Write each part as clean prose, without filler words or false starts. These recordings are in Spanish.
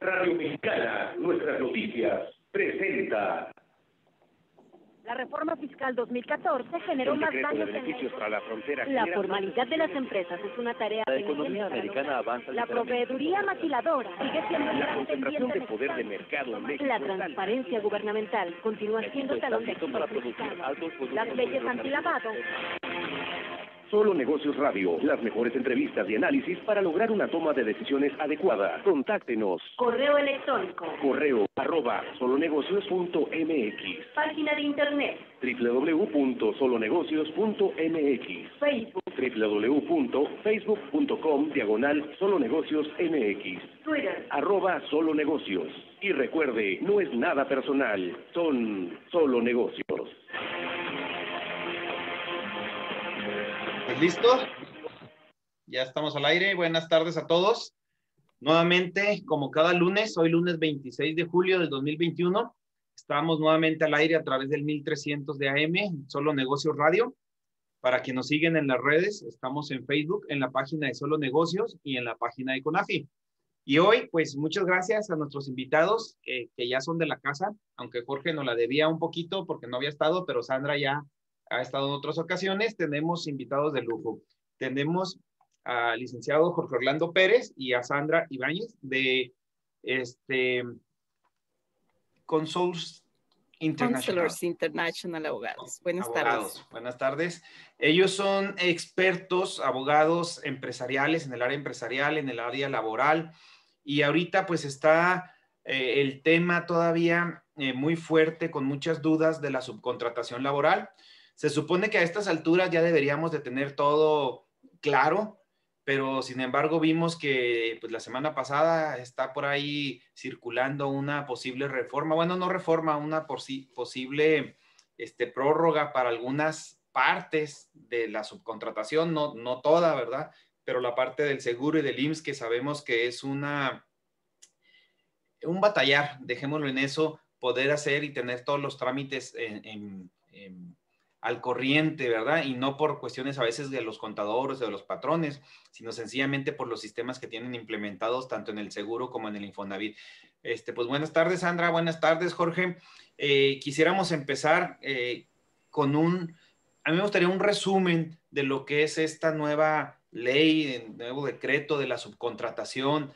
Radio Mexicana, nuestras noticias, presenta. La reforma fiscal 2014 generó más daños beneficios para la frontera. La formalidad de las empresas es una tarea. La economía americana avanza. La proveeduría maquiladora sigue siendo la concentración de poder de mercado. La transparencia gubernamental continúa siendo talón de Aquiles. Las leyes antilavado. Solo Negocios Radio, las mejores entrevistas y análisis para lograr una toma de decisiones adecuada. Contáctenos. Correo electrónico. Correo@solonegocios.mx. Página de internet. www.solonegocios.mx. Facebook. www.facebook.com/solonegociosmx. Twitter. @solonegocios. Y recuerde, no es nada personal, son solo negocios. Pues listo, ya estamos al aire. Buenas tardes a todos. Nuevamente, como cada lunes, hoy lunes 26 de julio del 2021, estamos nuevamente al aire a través del 1300 de AM, Solo Negocios Radio. Para que nos siguen en las redes, estamos en Facebook, en la página de Solo Negocios y en la página de Conafi. Y hoy, pues muchas gracias a nuestros invitados que ya son de la casa, aunque Jorge nos la debía un poquito porque no había estado, pero Sandra ya ha estado en otras ocasiones. Tenemos invitados de lujo. Tenemos al licenciado Jorge Orlando Pérez y a Sandra Ibáñez de Counselors International Abogados. Buenas tardes. Buenas tardes. Ellos son expertos, abogados empresariales, en el área empresarial, en el área laboral. Y ahorita pues está el tema todavía muy fuerte, con muchas dudas de la subcontratación laboral. Se supone que a estas alturas ya deberíamos de tener todo claro, pero sin embargo vimos que pues, la semana pasada está por ahí circulando una posible reforma, bueno, no reforma, una posible prórroga para algunas partes de la subcontratación, no toda, ¿verdad? Pero la parte del seguro y del IMSS, que sabemos que es un batallar, dejémoslo en eso, poder hacer y tener todos los trámites al corriente, ¿verdad? Y no por cuestiones a veces de los contadores o de los patrones, sino sencillamente por los sistemas que tienen implementados tanto en el seguro como en el Infonavit. Pues buenas tardes, Sandra. Buenas tardes, Jorge. Quisiéramos empezar con a mí me gustaría un resumen de lo que es esta nueva ley, el nuevo decreto de la subcontratación,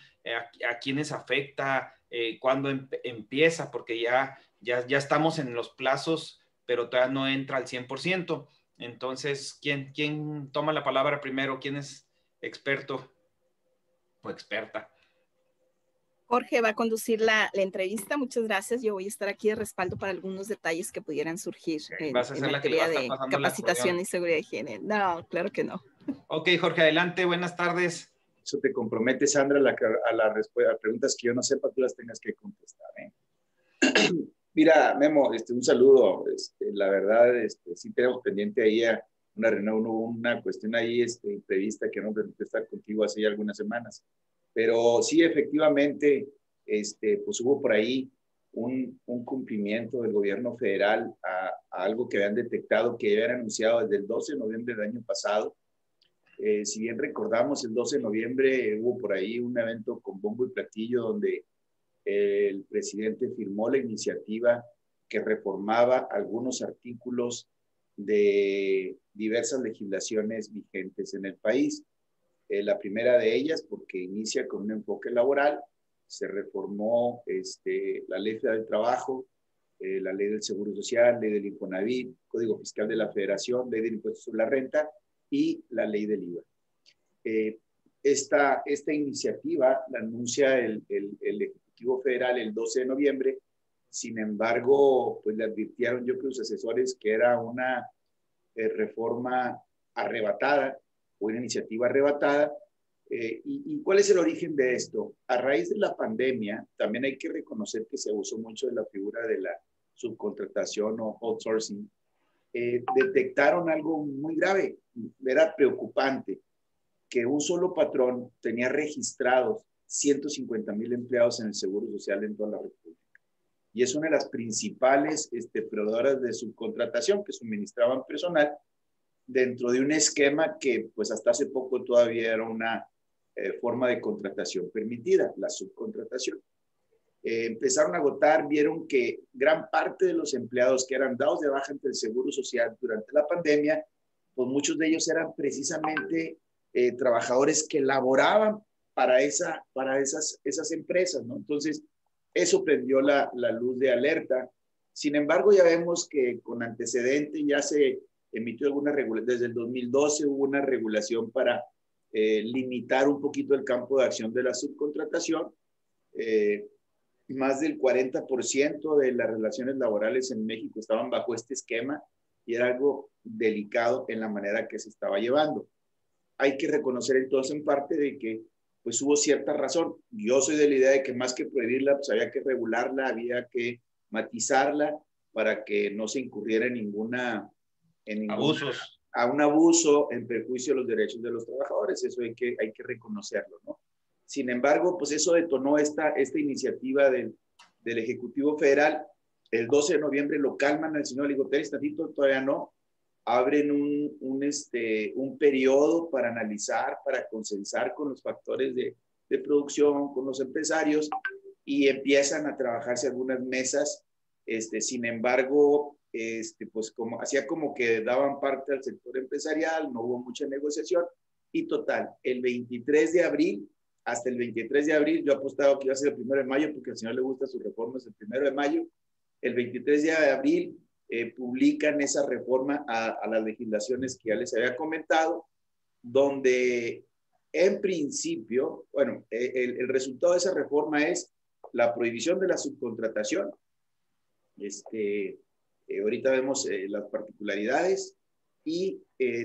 a quiénes afecta, cuándo empieza, porque ya estamos en los plazos, pero todavía no entra al 100%. Entonces, ¿quién toma la palabra primero? ¿Quién es experto o experta? Jorge va a conducir la entrevista. Muchas gracias. Yo voy a estar aquí de respaldo para algunos detalles que pudieran surgir. Okay. ¿Vas a hacer la que va a estar pasando de capacitación y seguridad de higiene? No, claro que no. Ok, Jorge, adelante. Buenas tardes. Eso te compromete, Sandra, a las preguntas que yo no sepa, tú las tengas que contestar, ¿eh? Mira, Memo, un saludo. La verdad, sí tenemos pendiente ahí una reunión, una cuestión ahí, entrevista que no permite estar contigo hace ya algunas semanas. Pero sí, efectivamente, pues hubo por ahí un cumplimiento del gobierno federal a algo que habían detectado, que habían anunciado desde el 12 de noviembre del año pasado. Si bien recordamos, el 12 de noviembre hubo por ahí un evento con bombo y platillo donde el presidente firmó la iniciativa que reformaba algunos artículos de diversas legislaciones vigentes en el país. La primera de ellas, porque inicia con un enfoque laboral, se reformó la Ley Federal del Trabajo, la Ley del Seguro Social, Ley del Infonavit, Código Fiscal de la Federación, Ley del Impuesto sobre la Renta y la Ley del IVA. Esta iniciativa la anuncia el Ejecutivo Federal el 12 de noviembre, sin embargo, pues le advirtieron, yo creo, sus asesores, que era una reforma arrebatada, o una iniciativa arrebatada. ¿Y cuál es el origen de esto? A raíz de la pandemia, también hay que reconocer que se abusó mucho de la figura de la subcontratación o outsourcing. Detectaron algo muy grave, era preocupante, que un solo patrón tenía registrados 150,000 empleados en el Seguro Social en toda la República. Y es una de las principales proveedoras de subcontratación que suministraban personal dentro de un esquema que pues hasta hace poco todavía era una forma de contratación permitida, la subcontratación. empezaron a agotar, vieron que gran parte de los empleados que eran dados de baja ante el Seguro Social durante la pandemia, pues muchos de ellos eran precisamente trabajadores que laboraban para esas empresas, ¿no? Entonces, eso prendió la luz de alerta. Sin embargo, ya vemos que con antecedente ya se emitió alguna regulación, desde el 2012 hubo una regulación para limitar un poquito el campo de acción de la subcontratación. Más del 40% de las relaciones laborales en México estaban bajo este esquema y era algo delicado en la manera que se estaba llevando. Hay que reconocer entonces en parte de que pues hubo cierta razón. Yo soy de la idea de que más que prohibirla, pues había que regularla, había que matizarla para que no se incurriera en ningún abuso en perjuicio de los derechos de los trabajadores. Eso hay que reconocerlo, ¿no? Sin embargo, pues eso detonó esta iniciativa del Ejecutivo Federal. El 12 de noviembre lo calman al señor Ligoteri, tantito, todavía no. Abren un periodo para analizar, para consensar con los factores de producción, con los empresarios, y empiezan a trabajarse algunas mesas. Sin embargo, pues hacía como que daban parte al sector empresarial, no hubo mucha negociación. Y total, el 23 de abril, hasta el 23 de abril, yo he apostado que iba a ser el 1 de mayo, porque al señor le gusta sus reformas el 1 de mayo, el 23 de abril publican esa reforma a las legislaciones que ya les había comentado, donde en principio, bueno, el resultado de esa reforma es la prohibición de la subcontratación. Ahorita vemos las particularidades y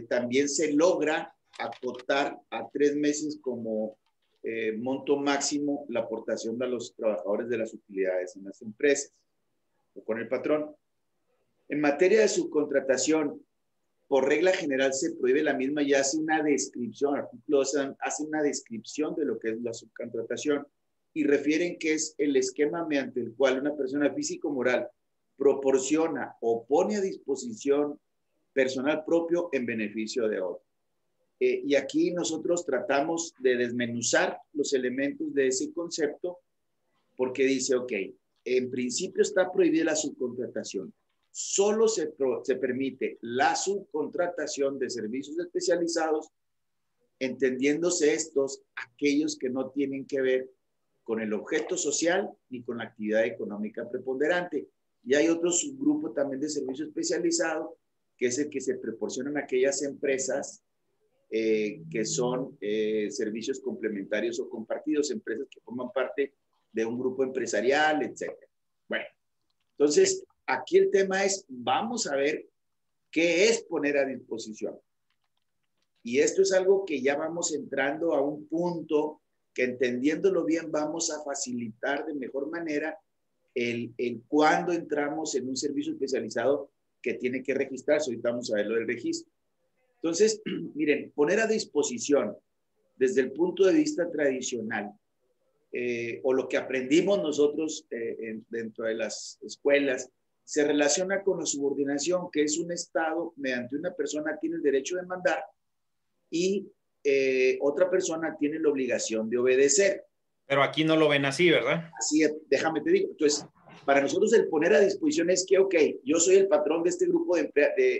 también se logra acotar a 3 meses como monto máximo la aportación de los trabajadores de las utilidades en las empresas o con el patrón. En materia de subcontratación, por regla general se prohíbe la misma y hace una descripción, artículo 12, hace una descripción de lo que es la subcontratación y refieren que es el esquema mediante el cual una persona física o moral proporciona o pone a disposición personal propio en beneficio de otro. Y aquí nosotros tratamos de desmenuzar los elementos de ese concepto porque dice, ok, en principio está prohibida la subcontratación. Solo se permite la subcontratación de servicios especializados, entendiéndose estos aquellos que no tienen que ver con el objeto social ni con la actividad económica preponderante. Y hay otro subgrupo también de servicio especializado, que es el que se proporcionan a aquellas empresas que son servicios complementarios o compartidos, empresas que forman parte de un grupo empresarial, etc. Bueno, entonces aquí el tema es, vamos a ver qué es poner a disposición. Y esto es algo que ya vamos entrando a un punto que entendiéndolo bien vamos a facilitar de mejor manera el cuando entramos en un servicio especializado que tiene que registrarse. Ahorita vamos a ver lo del registro. Entonces, miren, poner a disposición desde el punto de vista tradicional o lo que aprendimos nosotros dentro de las escuelas, se relaciona con la subordinación, que es un estado mediante una persona tiene el derecho de mandar y otra persona tiene la obligación de obedecer. Pero aquí no lo ven así, ¿verdad? Así es, déjame te digo. Entonces, para nosotros el poner a disposición es que, ok, yo soy el patrón de este grupo de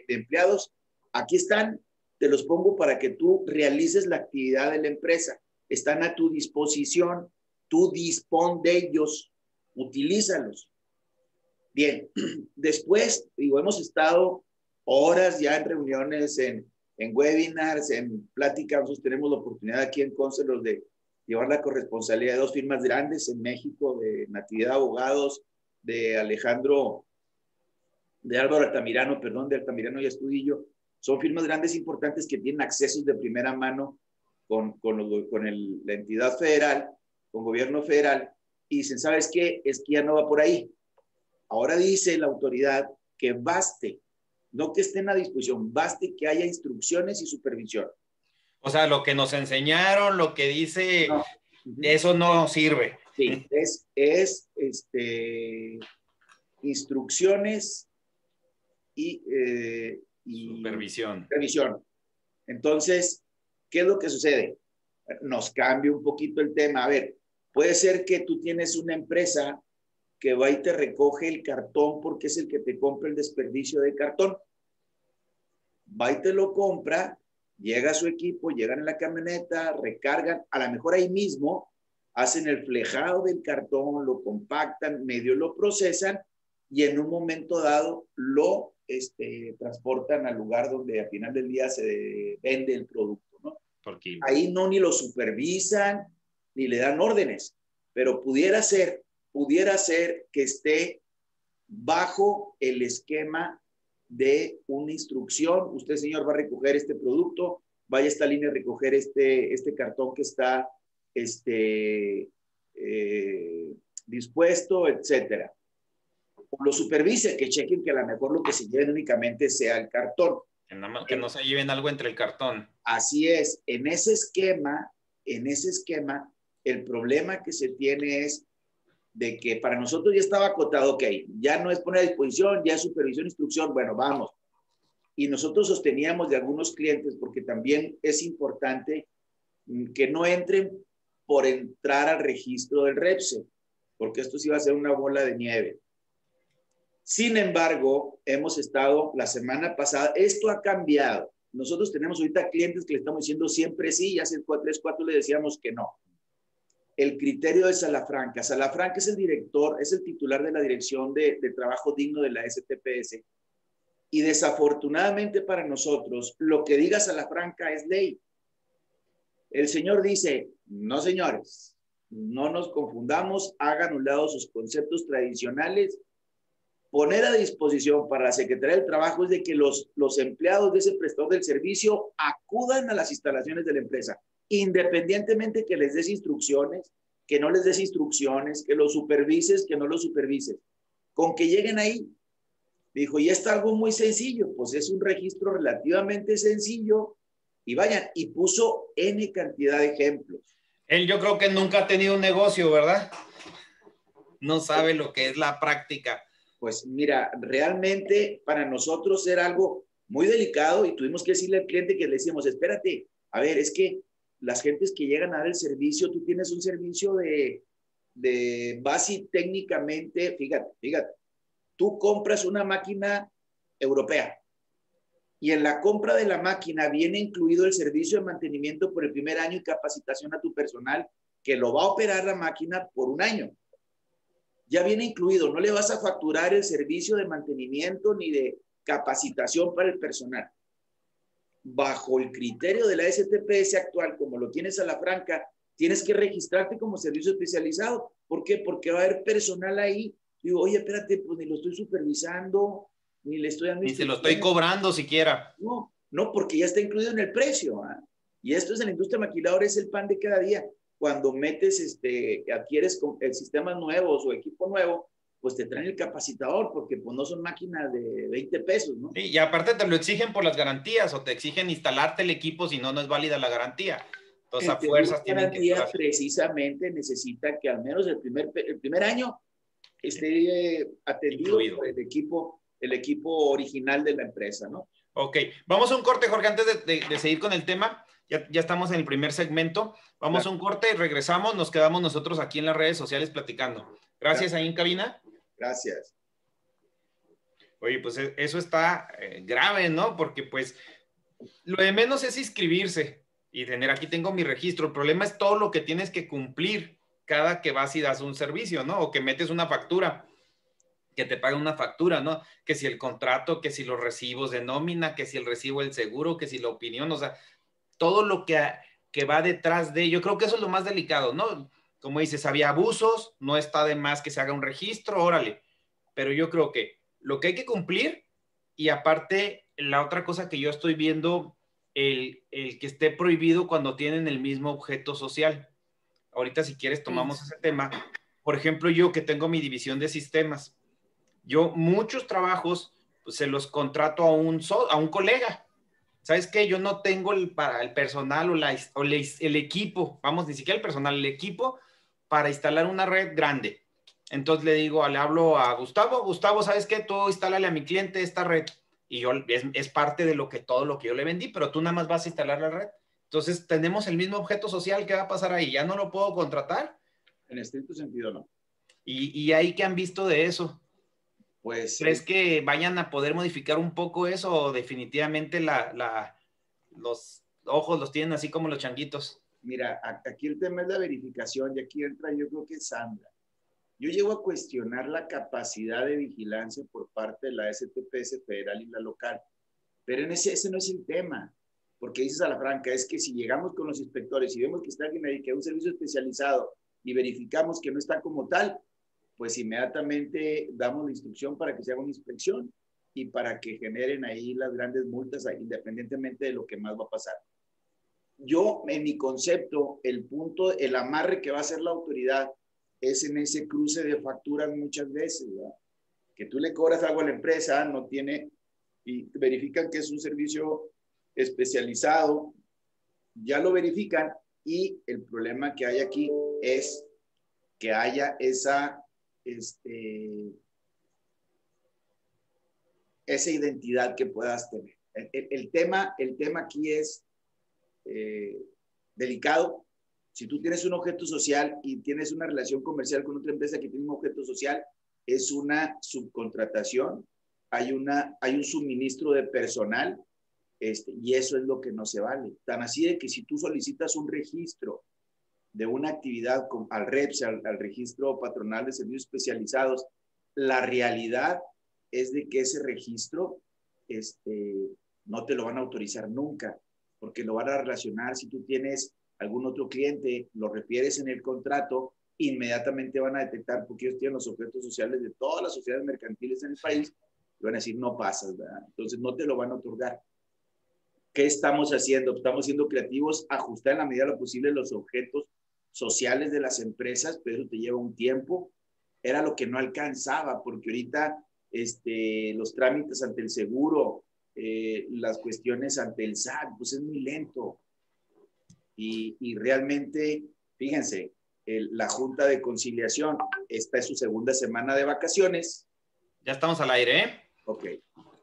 empleados, aquí están, te los pongo para que tú realices la actividad de la empresa. Están a tu disposición, tú dispón de ellos, utilízalos. Bien, después, digo, hemos estado horas ya en reuniones, en webinars, en pláticas. Nosotros tenemos la oportunidad aquí en Counselors de llevar la corresponsabilidad de 2 firmas grandes en México, de Natividad Abogados, de Altamirano y Estudillo. Son firmas grandes importantes que tienen accesos de primera mano con la entidad federal, con gobierno federal, y dicen, ¿sabes qué? Es que ya no va por ahí. Ahora dice la autoridad que baste, no que estén a disposición, baste que haya instrucciones y supervisión. O sea, lo que nos enseñaron, lo que dice, no. Eso no sirve. Sí, es instrucciones y supervisión. Entonces, ¿qué es lo que sucede? Nos cambia un poquito el tema. A ver, puede ser que tú tienes una empresa que va y te recoge el cartón porque es el que te compra el desperdicio de cartón. Va y te lo compra, llega a su equipo, llegan en la camioneta, recargan, a lo mejor ahí mismo hacen el flejado del cartón, lo compactan, medio lo procesan y en un momento dado lo transportan al lugar donde al final del día se vende el producto, ¿no? Porque ahí no ni lo supervisan ni le dan órdenes, pero pudiera ser que esté bajo el esquema de una instrucción. Usted, señor, va a recoger este producto, vaya a esta línea a recoger este cartón que está dispuesto, etcétera. O lo supervise, que chequen que a lo mejor lo que se lleven únicamente sea el cartón. Que no se lleven algo entre el cartón. Así es. En ese esquema, el problema que se tiene es de que para nosotros ya estaba acotado, ok, ya no es poner a disposición, ya es supervisión, instrucción, bueno, vamos. Y nosotros sosteníamos de algunos clientes, porque también es importante que no entren por entrar al registro del REPSE, porque esto sí va a ser una bola de nieve. Sin embargo, hemos estado la semana pasada, esto ha cambiado. Nosotros tenemos ahorita clientes que le estamos diciendo siempre sí, y hace 3, 4 le decíamos que no. El criterio de Salafranca. Salafranca es el director, es el titular de la Dirección de Trabajo Digno de la STPS. Y desafortunadamente para nosotros, lo que diga Salafranca es ley. El señor dice, no señores, no nos confundamos, hagan un lado sus conceptos tradicionales. Poner a disposición para la Secretaría del Trabajo es de que los empleados de ese prestador del servicio acudan a las instalaciones de la empresa. Independientemente que les des instrucciones, que no les des instrucciones, que los supervises, que no los supervises, con que lleguen ahí. Dijo, y está algo muy sencillo, pues es un registro relativamente sencillo, y vayan, y puso N cantidad de ejemplos. Él yo creo que nunca ha tenido un negocio, ¿verdad? No sabe lo que es la práctica. Pues mira, realmente para nosotros era algo muy delicado y tuvimos que decirle al cliente que le decíamos, espérate, a ver, es que las gentes que llegan a dar el servicio, tú tienes un servicio de base técnicamente, fíjate, tú compras una máquina europea y en la compra de la máquina viene incluido el servicio de mantenimiento por el primer año y capacitación a tu personal que lo va a operar la máquina por un año. Ya viene incluido, no le vas a facturar el servicio de mantenimiento ni de capacitación para el personal. Bajo el criterio de la STPS actual, como lo tienes a la franca, tienes que registrarte como servicio especializado. ¿Por qué? Porque va a haber personal ahí. Digo, oye, espérate, pues ni lo estoy supervisando, ni le estoy dando. Ni se lo estoy cobrando siquiera. No, porque ya está incluido en el precio. ¿Eh? Y esto es en la industria maquiladora, es el pan de cada día. Cuando metes, adquieres sistemas nuevos o equipo nuevo, pues te traen el capacitador, porque pues no son máquinas de 20 pesos, ¿no? Sí, y aparte te lo exigen por las garantías, o te exigen instalarte el equipo, si no, no es válida la garantía. Entonces, a fuerzas tienen que... La garantía precisamente necesita que al menos el primer año esté atendido por el equipo original de la empresa, ¿no? Ok, vamos a un corte, Jorge, antes de seguir con el tema. Ya estamos en el primer segmento. Vamos a un corte, regresamos, nos quedamos nosotros aquí en las redes sociales platicando. Gracias ahí en cabina. Gracias. Oye, pues eso está grave, ¿no? Porque pues lo de menos es inscribirse y tener aquí tengo mi registro. El problema es todo lo que tienes que cumplir cada que vas y das un servicio, ¿no? O que metes una factura, que te pagan una factura, ¿no? Que si el contrato, que si los recibos de nómina, que si el recibo del seguro, que si la opinión, o sea, todo lo que va detrás de, yo creo que eso es lo más delicado, ¿no? Como dices, había abusos, no está de más que se haga un registro, órale. Pero yo creo que lo que hay que cumplir, y aparte, la otra cosa que yo estoy viendo, el que esté prohibido cuando tienen el mismo objeto social. Ahorita, si quieres, tomamos ese tema. Por ejemplo, yo que tengo mi división de sistemas, yo muchos trabajos pues, se los contrato a un colega. ¿Sabes qué? Yo no tengo el personal o el equipo, vamos, ni siquiera el personal, el equipo para instalar una red grande. Entonces le hablo a Gustavo, ¿sabes qué? Tú instálale a mi cliente esta red. Y yo, es parte de todo lo que yo le vendí, pero tú nada más vas a instalar la red. Entonces tenemos el mismo objeto social, ¿qué va a pasar ahí? ¿Ya no lo puedo contratar? En estricto sentido no. ¿Y ahí qué han visto de eso? Pues, ¿crees que vayan a poder modificar un poco eso o definitivamente los ojos los tienen así como los changuitos? Mira, aquí el tema es la verificación y aquí entra yo creo que Sandra. Yo llego a cuestionar la capacidad de vigilancia por parte de la STPS federal y la local, pero en ese no es el tema, porque dices a la franca, es que si llegamos con los inspectores y vemos que está alguien ahí, que hay un servicio especializado y verificamos que no está como tal, pues inmediatamente damos la instrucción para que se haga una inspección y para que generen ahí las grandes multas, independientemente de lo que más va a pasar. Yo, en mi concepto, el amarre que va a hacer la autoridad es en ese cruce de facturas muchas veces, ¿verdad? Que tú le cobras algo a la empresa, no tiene, y verifican que es un servicio especializado, ya lo verifican, y el problema que hay aquí es que haya esa identidad que puedas tener. El tema aquí es delicado. Si tú tienes un objeto social y tienes una relación comercial con otra empresa que tiene un objeto social, es una subcontratación, hay un suministro de personal, y eso es lo que no se vale. Tan así de que si tú solicitas un registro de una actividad al REPSE, al Registro Patronal de Servicios Especializados, la realidad es de que ese registro no te lo van a autorizar nunca, porque lo van a relacionar. Si tú tienes algún otro cliente, lo refieres en el contrato, inmediatamente van a detectar, porque ellos tienen los objetos sociales de todas las sociedades mercantiles en el país, y van a decir, no pasas, ¿verdad? Entonces no te lo van a otorgar. ¿Qué estamos haciendo? Estamos siendo creativos, ajustar en la medida de lo posible los objetos sociales de las empresas, pero eso te lleva un tiempo. Era lo que no alcanzaba, porque ahorita los trámites ante el seguro, las cuestiones ante el SAT, pues es muy lento. Y realmente, fíjense, la Junta de Conciliación, esta es su segunda semana de vacaciones. Ya estamos al aire, ¿eh? Ok.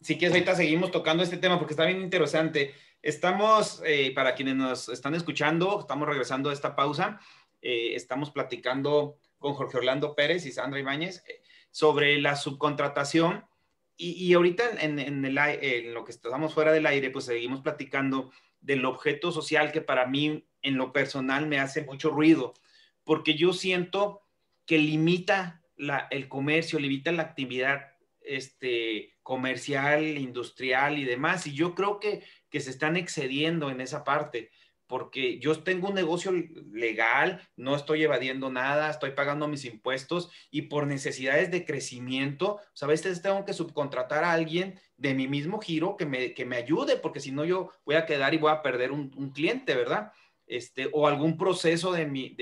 Si quieres, ahorita seguimos tocando este tema porque está bien interesante. Estamos, para quienes nos están escuchando, estamos regresando a esta pausa. Estamos platicando con Jorge Orlando Pérez y Sandra Ibáñez sobre la subcontratación. Y ahorita en lo que estamos fuera del aire, pues seguimos platicando del objeto social, que para mí, en lo personal, me hace mucho ruido. Porque yo siento que limita el comercio, limita la actividad comercial, industrial y demás, y yo creo que se están excediendo en esa parte, porque yo tengo un negocio legal, no estoy evadiendo nada, estoy pagando mis impuestos, y por necesidades de crecimiento, pues a veces tengo que subcontratar a alguien de mi mismo giro que me ayude, porque si no yo voy a quedar y voy a perder un cliente, ¿verdad? O algún proceso de mi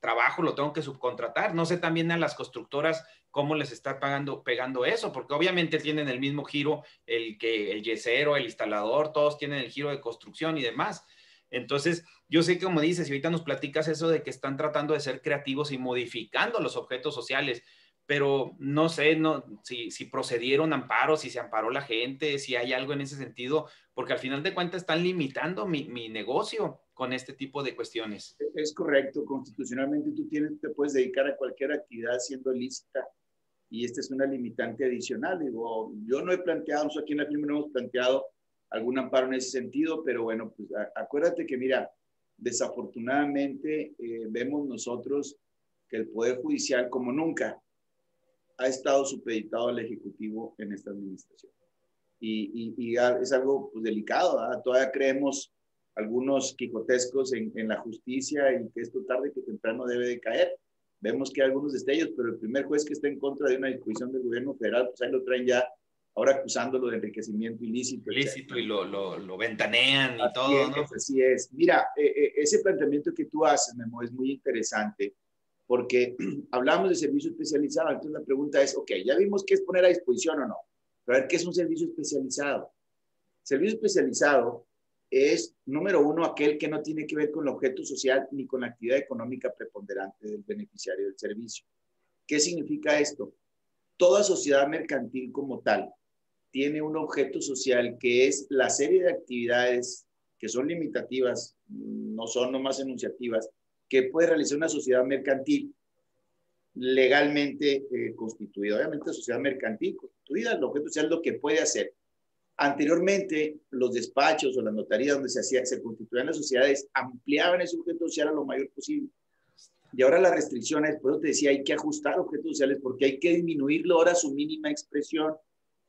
trabajo lo tengo que subcontratar. No sé también a las constructoras cómo les está pegando eso, porque obviamente tienen el mismo giro, el yesero, el instalador, todos tienen el giro de construcción y demás. Entonces, yo sé que, como dices, y ahorita nos platicas eso de que están tratando de ser creativos y modificando los objetos sociales, pero no sé si procedieron amparos, si se amparó la gente, si hay algo en ese sentido, porque al final de cuentas están limitando mi negocio con este tipo de cuestiones. Es correcto, constitucionalmente tú te puedes dedicar a cualquier actividad siendo lícita. Y esta es una limitante adicional. Digo, yo no he planteado, nosotros aquí en la firma no hemos planteado algún amparo en ese sentido, pero bueno, pues acuérdate que, mira, desafortunadamente vemos nosotros que el Poder Judicial, como nunca, ha estado supeditado al Ejecutivo en esta administración. Y es algo, pues, delicado, ¿verdad? Todavía creemos algunos quijotescos en la justicia y que esto tarde que temprano debe de caer. Vemos que hay algunos destellos, pero el primer juez que está en contra de una disposición del gobierno federal, pues ahí lo traen ya, ahora acusándolo de enriquecimiento ilícito. Ilícito, y lo ventanean y todo, ¿no? Así es. Mira, ese planteamiento que tú haces, Memo, es muy interesante, porque hablamos de servicio especializado, entonces la pregunta es, ok, ya vimos qué es poner a disposición o no, pero a ver, ¿qué es un servicio especializado? Servicio especializado es, número uno, aquel que no tiene que ver con el objeto social ni con la actividad económica preponderante del beneficiario del servicio. ¿Qué significa esto? Toda sociedad mercantil como tal tiene un objeto social que es la serie de actividades que son limitativas, no son nomás enunciativas, que puede realizar una sociedad mercantil legalmente constituida. Obviamente, la sociedad mercantil constituida, el objeto social lo que puede hacer. Anteriormente, los despachos o las notarías donde se constituían las sociedades ampliaban ese objeto social a lo mayor posible. Y ahora las restricciones, por eso te decía, hay que ajustar objetos sociales porque hay que disminuirlo ahora a su mínima expresión.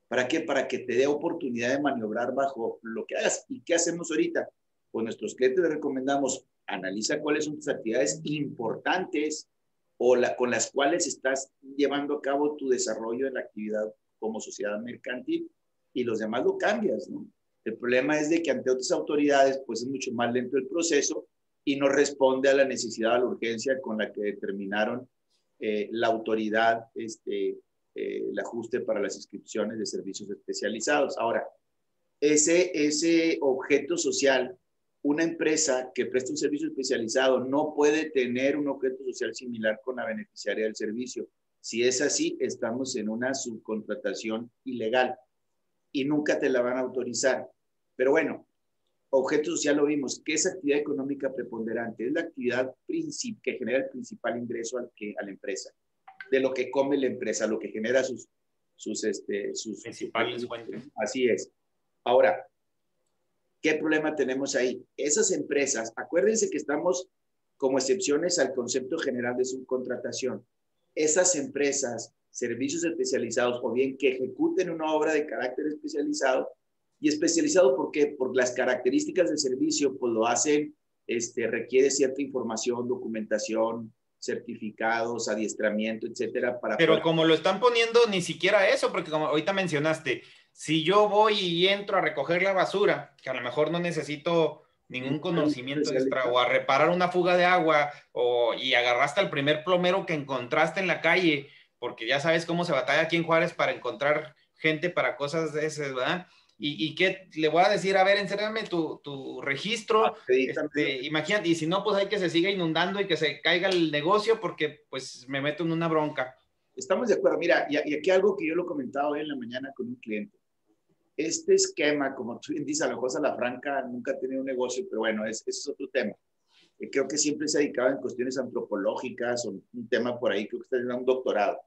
¿Para qué? Para que te dé oportunidad de maniobrar bajo lo que hagas. ¿Y qué hacemos ahorita? Pues nuestros clientes les recomendamos, analiza cuáles son tus actividades importantes o con las cuales estás llevando a cabo tu desarrollo de la actividad como sociedad mercantil y los demás lo cambias, ¿no? El problema es de que ante otras autoridades, pues es mucho más lento el proceso y no responde a la necesidad, a la urgencia con la que determinaron la autoridad el ajuste para las inscripciones de servicios especializados. Ahora, ese objeto social, una empresa que presta un servicio especializado no puede tener un objeto social similar con la beneficiaria del servicio. Si es así, estamos en una subcontratación ilegal y nunca te la van a autorizar. Pero bueno, objeto social lo vimos. ¿Qué es actividad económica preponderante? Es la actividad que genera el principal ingreso a la empresa. De lo que come la empresa, lo que genera sus principales fuentes. Así es. Ahora, ¿qué problema tenemos ahí? Esas empresas, acuérdense que estamos como excepciones al concepto general de subcontratación. Esas empresas, servicios especializados, o bien que ejecuten una obra de carácter especializado, y especializado ¿por qué? Por las características del servicio, pues lo hacen, requiere cierta información, documentación, certificados, adiestramiento, etcétera. Pero como lo están poniendo, ni siquiera eso, porque como ahorita mencionaste, si yo voy y entro a recoger la basura, que a lo mejor no necesito ningún conocimiento extra, o a reparar una fuga de agua, y agarraste al primer plomero que encontraste en la calle, porque ya sabes cómo se batalla aquí en Juárez para encontrar gente para cosas de esas, ¿verdad? ¿Y qué le voy a decir? A ver, encérrame tu registro. Imagínate, y si no, pues hay que se siga inundando y que se caiga el negocio porque pues me meto en una bronca. Estamos de acuerdo. Mira, y aquí algo que yo lo comentaba hoy en la mañana con un cliente. Este esquema, como tú bien dices, a lo mejor Salafranca nunca ha tenido un negocio, pero bueno, ese es otro tema. Creo que siempre se ha dedicado en cuestiones antropológicas o un tema por ahí, creo que está en un doctorado.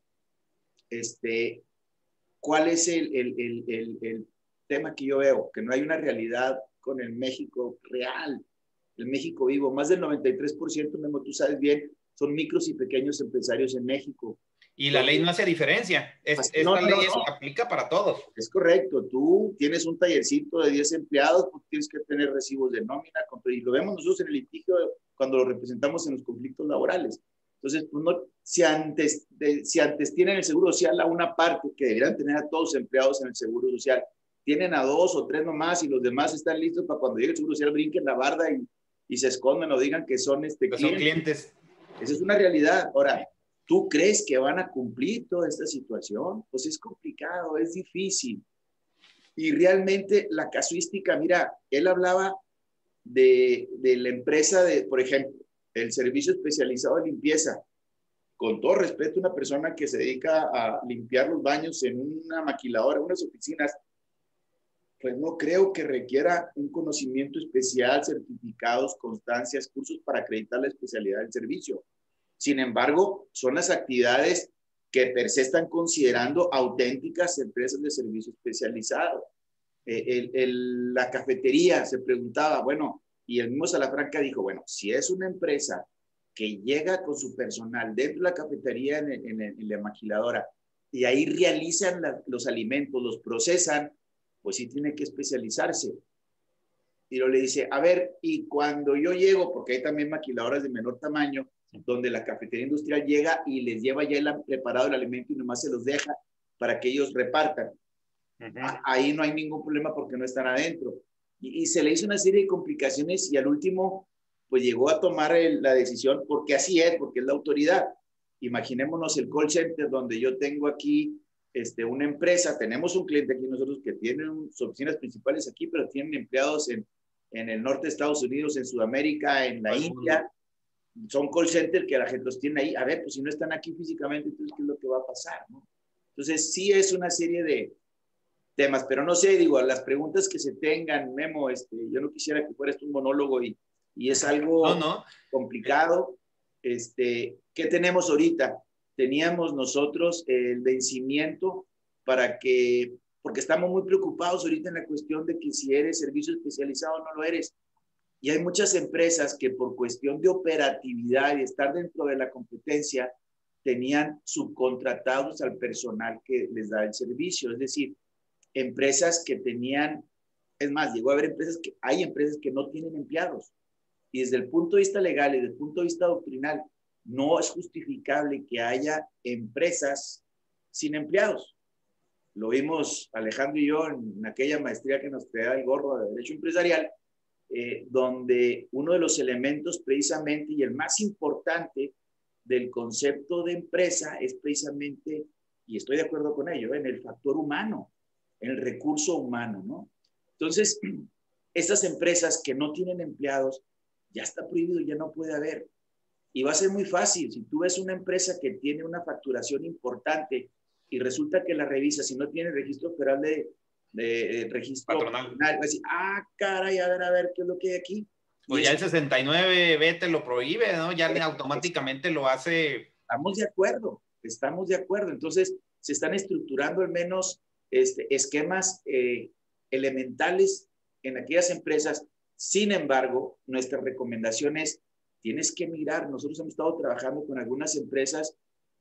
¿Cuál es el tema que yo veo? Que no hay una realidad con el México real, el México vivo. Más del 93%, Memo, tú sabes bien, son micros y pequeños empresarios en México. Y la ley no hace diferencia. Esta ley aplica para todos. Es correcto. Tú tienes un tallercito de 10 empleados, pues tienes que tener recibos de nómina, y lo vemos nosotros en el litigio cuando lo representamos en los conflictos laborales. Entonces, pues no, si antes tienen el seguro social a una parte, que deberían tener a todos empleados en el seguro social, tienen a 2 o 3 nomás y los demás están listos para cuando llegue el seguro social brinquen la barda y se esconden o digan que son clientes. Esa es una realidad. Ahora, ¿tú crees que van a cumplir toda esta situación? Pues es complicado, es difícil. Y realmente la casuística, mira, él hablaba de la empresa de, por ejemplo, el servicio especializado de limpieza. Con todo respeto, una persona que se dedica a limpiar los baños en una maquiladora, en unas oficinas, pues no creo que requiera un conocimiento especial, certificados, constancias, cursos para acreditar la especialidad del servicio. Sin embargo, son las actividades que per se están considerando auténticas empresas de servicio especializado. La cafetería se preguntaba, bueno, y el mismo Salafranca dijo, bueno, si es una empresa que llega con su personal dentro de la cafetería en la maquiladora y ahí realizan los alimentos, los procesan, pues sí tiene que especializarse. Y luego le dice, a ver, y cuando yo llego, porque hay también maquiladoras de menor tamaño, donde la cafetería industrial llega y les lleva ya preparado el alimento y nomás se los deja para que ellos repartan. Ahí no hay ningún problema porque no están adentro. Y se le hizo una serie de complicaciones y al último, pues llegó a tomar la decisión, porque así es, porque es la autoridad. Imaginémonos el call center donde yo tengo aquí una empresa, tenemos un cliente aquí nosotros que tiene sus oficinas principales aquí, pero tienen empleados en el norte de Estados Unidos, en Sudamérica, en la India. Son call center que la gente los tiene ahí. A ver, pues si no están aquí físicamente, entonces, ¿qué es lo que va a pasar, no? Entonces, sí es una serie de temas, pero no sé, digo, las preguntas que se tengan, Memo, yo no quisiera que fueras un monólogo y es algo complicado. ¿Qué tenemos ahorita? teníamos nosotros el vencimiento para que, porque estamos muy preocupados ahorita en la cuestión de que si eres servicio especializado o no lo eres. Y hay muchas empresas que por cuestión de operatividad y estar dentro de la competencia, tenían subcontratados al personal que les da el servicio. Es decir, empresas que tenían, es más, llegó a haber empresas que, hay empresas que no tienen empleados. Y desde el punto de vista legal y desde el punto de vista doctrinal, no es justificable que haya empresas sin empleados. Lo vimos Alejandro y yo en aquella maestría que nos traía el gorro de Derecho Empresarial, donde uno de los elementos precisamente y el más importante del concepto de empresa es precisamente, y estoy de acuerdo con ello, en el factor humano, en el recurso humano, ¿no? Entonces, estas empresas que no tienen empleados, ya está prohibido, ya no puede haber. Y va a ser muy fácil. Si tú ves una empresa que tiene una facturación importante y resulta que la revisas si no tiene registro federal de registro patronal, va a decir, ah, caray, a ver, ¿qué es lo que hay aquí? Pues ya el 69B te lo prohíbe, ¿no? Ya automáticamente lo hace. Estamos de acuerdo, estamos de acuerdo. Entonces, se están estructurando al menos esquemas elementales en aquellas empresas. Sin embargo, nuestra recomendación es, tienes que mirar. Nosotros hemos estado trabajando con algunas empresas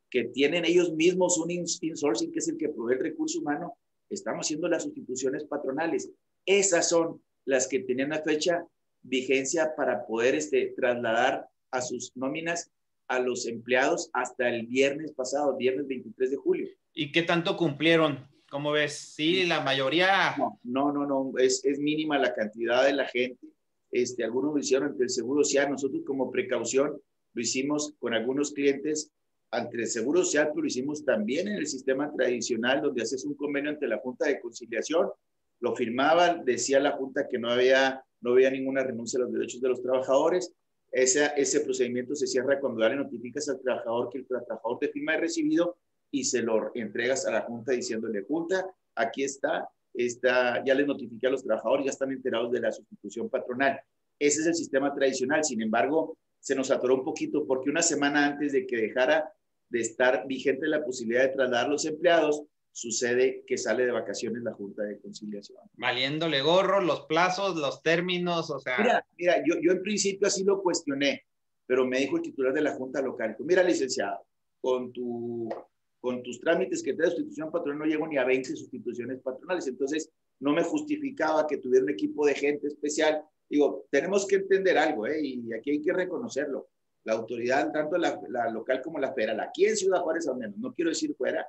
que tienen ellos mismos un insourcing, que es el que provee el recurso humano. Estamos haciendo las sustituciones patronales. Esas son las que tenían la fecha vigencia para poder trasladar a sus nóminas a los empleados hasta el viernes pasado, viernes 23 de julio. ¿Y qué tanto cumplieron? ¿Cómo ves? Sí, la mayoría... No, es mínima la cantidad de la gente. Algunos lo hicieron ante el Seguro Social. Nosotros como precaución lo hicimos con algunos clientes ante el Seguro Social, pero lo hicimos también en el sistema tradicional donde haces un convenio ante la Junta de Conciliación, lo firmaban, decía la Junta que no había ninguna renuncia a los derechos de los trabajadores. Ese procedimiento se cierra cuando le notificas al trabajador que el trabajador te firma y recibido y se lo entregas a la Junta diciéndole, Junta, aquí está, ya les notifiqué a los trabajadores, ya están enterados de la sustitución patronal. Ese es el sistema tradicional. Sin embargo, se nos atoró un poquito porque una semana antes de que dejara de estar vigente la posibilidad de trasladar a los empleados, sucede que sale de vacaciones la Junta de Conciliación. Valiéndole gorro, los plazos, los términos, o sea... Mira, yo en principio así lo cuestioné, pero me dijo el titular de la Junta Local, mira, licenciado, con tus trámites que te da sustitución patronal no llego ni a 20 sustituciones patronales, entonces no me justificaba que tuviera un equipo de gente especial. Digo, tenemos que entender algo, y aquí hay que reconocerlo. La autoridad, tanto la local como la federal, aquí en Ciudad Juárez al menos, no quiero decir fuera,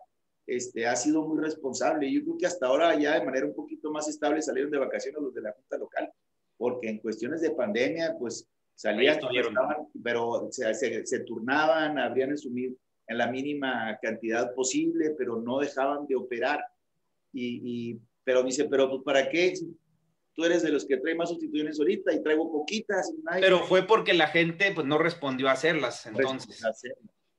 ha sido muy responsable. Yo creo que hasta ahora ya de manera un poquito más estable salieron de vacaciones los de la Junta Local, porque en cuestiones de pandemia, pues salían, estaban, pero se turnaban, habrían asumido en la mínima cantidad posible, pero no dejaban de operar. Pero dice, pero pues, ¿para qué? Tú eres de los que trae más sustituciones ahorita y traigo poquitas. Pero fue porque la gente pues no respondió a hacerlas, entonces.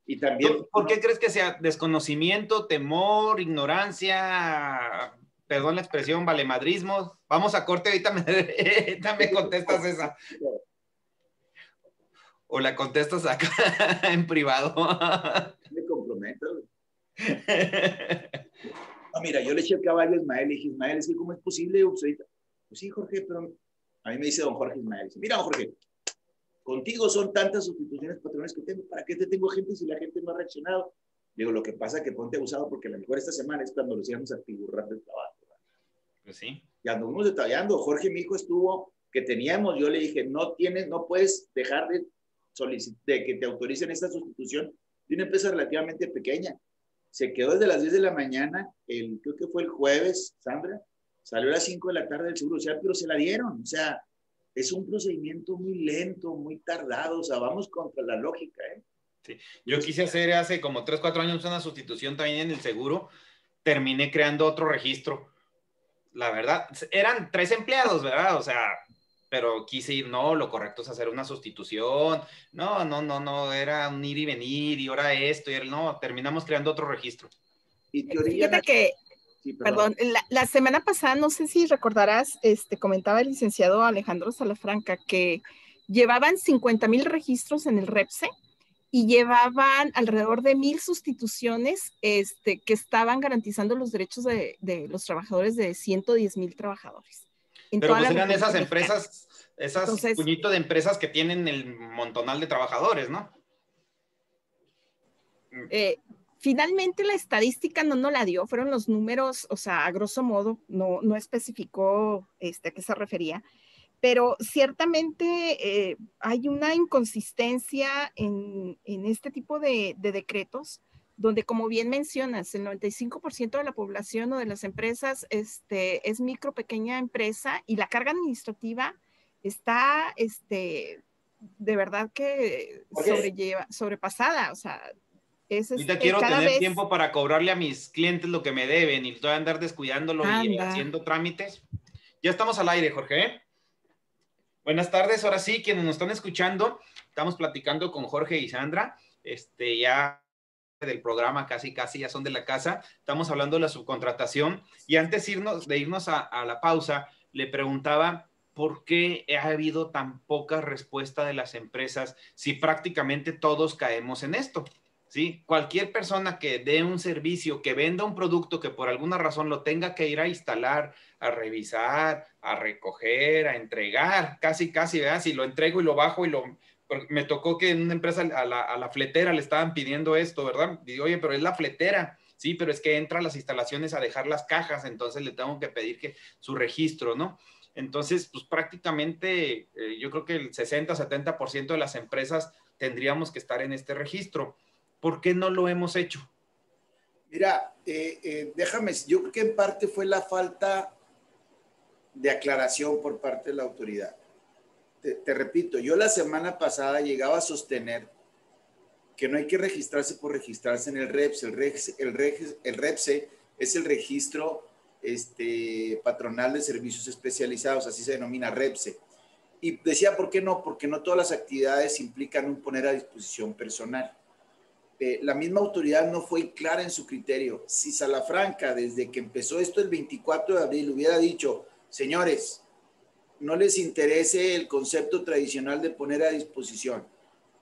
Y también, ¿por qué crees que sea desconocimiento, temor, ignorancia, perdón la expresión, valemadrismo? Vamos a corte, ahorita me contestas esa. O la contestas acá en privado. Me comprometo. No, mira, yo le eché el caballo a Ismael, le dije, Ismael, es que ¿cómo es posible? Pues sí, Jorge, pero a mí me dice don Jorge Ismael, dice, mira, don Jorge, contigo son tantas sustituciones patronales que tengo, ¿para qué te tengo gente si la gente no ha reaccionado? Digo, lo que pasa es que ponte abusado porque a lo mejor esta semana es cuando lo hacíamos atiburrar del trabajo. Pues sí. Y anduvimos detallando, Jorge, mi hijo, estuvo, que teníamos, yo le dije, no puedes dejar de que te autoricen esta sustitución de una empresa relativamente pequeña. Se quedó desde las 10 de la mañana, creo que fue el jueves, Sandra, salió a las 5 de la tarde del Seguro Social, pero se la dieron, o sea, es un procedimiento muy lento, muy tardado, o sea, vamos contra la lógica, Sí. Yo quise hacer hace como 3-4 años una sustitución también en el seguro, terminé creando otro registro, la verdad, eran 3 empleados, ¿verdad? O sea, pero quise ir, no, lo correcto es hacer una sustitución, no, era un ir y venir, y ahora esto, no, terminamos creando otro registro. Y teoría... Fíjate que... Sí, perdón. La semana pasada, no sé si recordarás, comentaba el licenciado Alejandro Salafranca que llevaban 50,000 registros en el REPSE y llevaban alrededor de 1000 sustituciones que estaban garantizando los derechos de los trabajadores, de 110,000 trabajadores. Pero pues eran esas empresas, esas puñito de empresas que tienen el montonal de trabajadores, ¿no? Finalmente la estadística no la dio, fueron los números, o sea, a grosso modo, no especificó a qué se refería. Pero ciertamente hay una inconsistencia en este tipo de decretos, donde, como bien mencionas, el 95% de la población o de las empresas es micro, pequeña empresa, y la carga administrativa está de verdad que sobrepasada. O sea, ahorita quiero tener vez... tiempo para cobrarle a mis clientes lo que me deben y todavía andar descuidándolo y haciendo trámites. Ya estamos al aire, Jorge. Buenas tardes, ahora sí, quienes nos están escuchando, estamos platicando con Jorge y Sandra, ya del programa casi ya son de la casa, estamos hablando de la subcontratación, y antes de irnos a la pausa, le preguntaba por qué ha habido tan poca respuesta de las empresas si prácticamente todos caemos en esto, ¿sí? Cualquier persona que dé un servicio, que venda un producto, que por alguna razón lo tenga que ir a instalar, a revisar, a recoger, a entregar, casi, ¿verdad? Si lo entrego y lo bajo me tocó que en una empresa a la fletera le estaban pidiendo esto, ¿verdad? Digo, oye, pero es la fletera, sí, pero es que entra a las instalaciones a dejar las cajas, entonces le tengo que pedir que su registro, ¿no? Entonces, pues prácticamente yo creo que el 60-70% de las empresas tendríamos que estar en este registro. ¿Por qué no lo hemos hecho? Mira, déjame, yo creo que en parte fue la falta de aclaración por parte de la autoridad. Te repito, yo la semana pasada llegaba a sostener que no hay que registrarse por registrarse en el REPSE. El REPSE es el registro patronal de servicios especializados, así se denomina REPSE. Y decía, ¿por qué no? Porque no todas las actividades implican un poner a disposición personal. La misma autoridad no fue clara en su criterio. Si Salafranca, desde que empezó esto el 24 de abril, hubiera dicho, señores, no les interese el concepto tradicional de poner a disposición,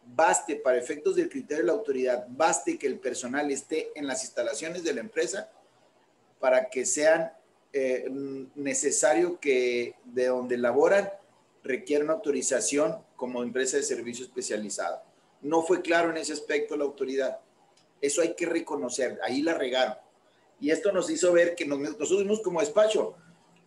baste para efectos del criterio de la autoridad, baste que el personal esté en las instalaciones de la empresa para que sean necesario que de donde laboran requieran autorización como empresa de servicio especializado. No fue claro en ese aspecto la autoridad. Eso hay que reconocer. Ahí la regaron. Y esto nos hizo ver que nosotros mismos como despacho,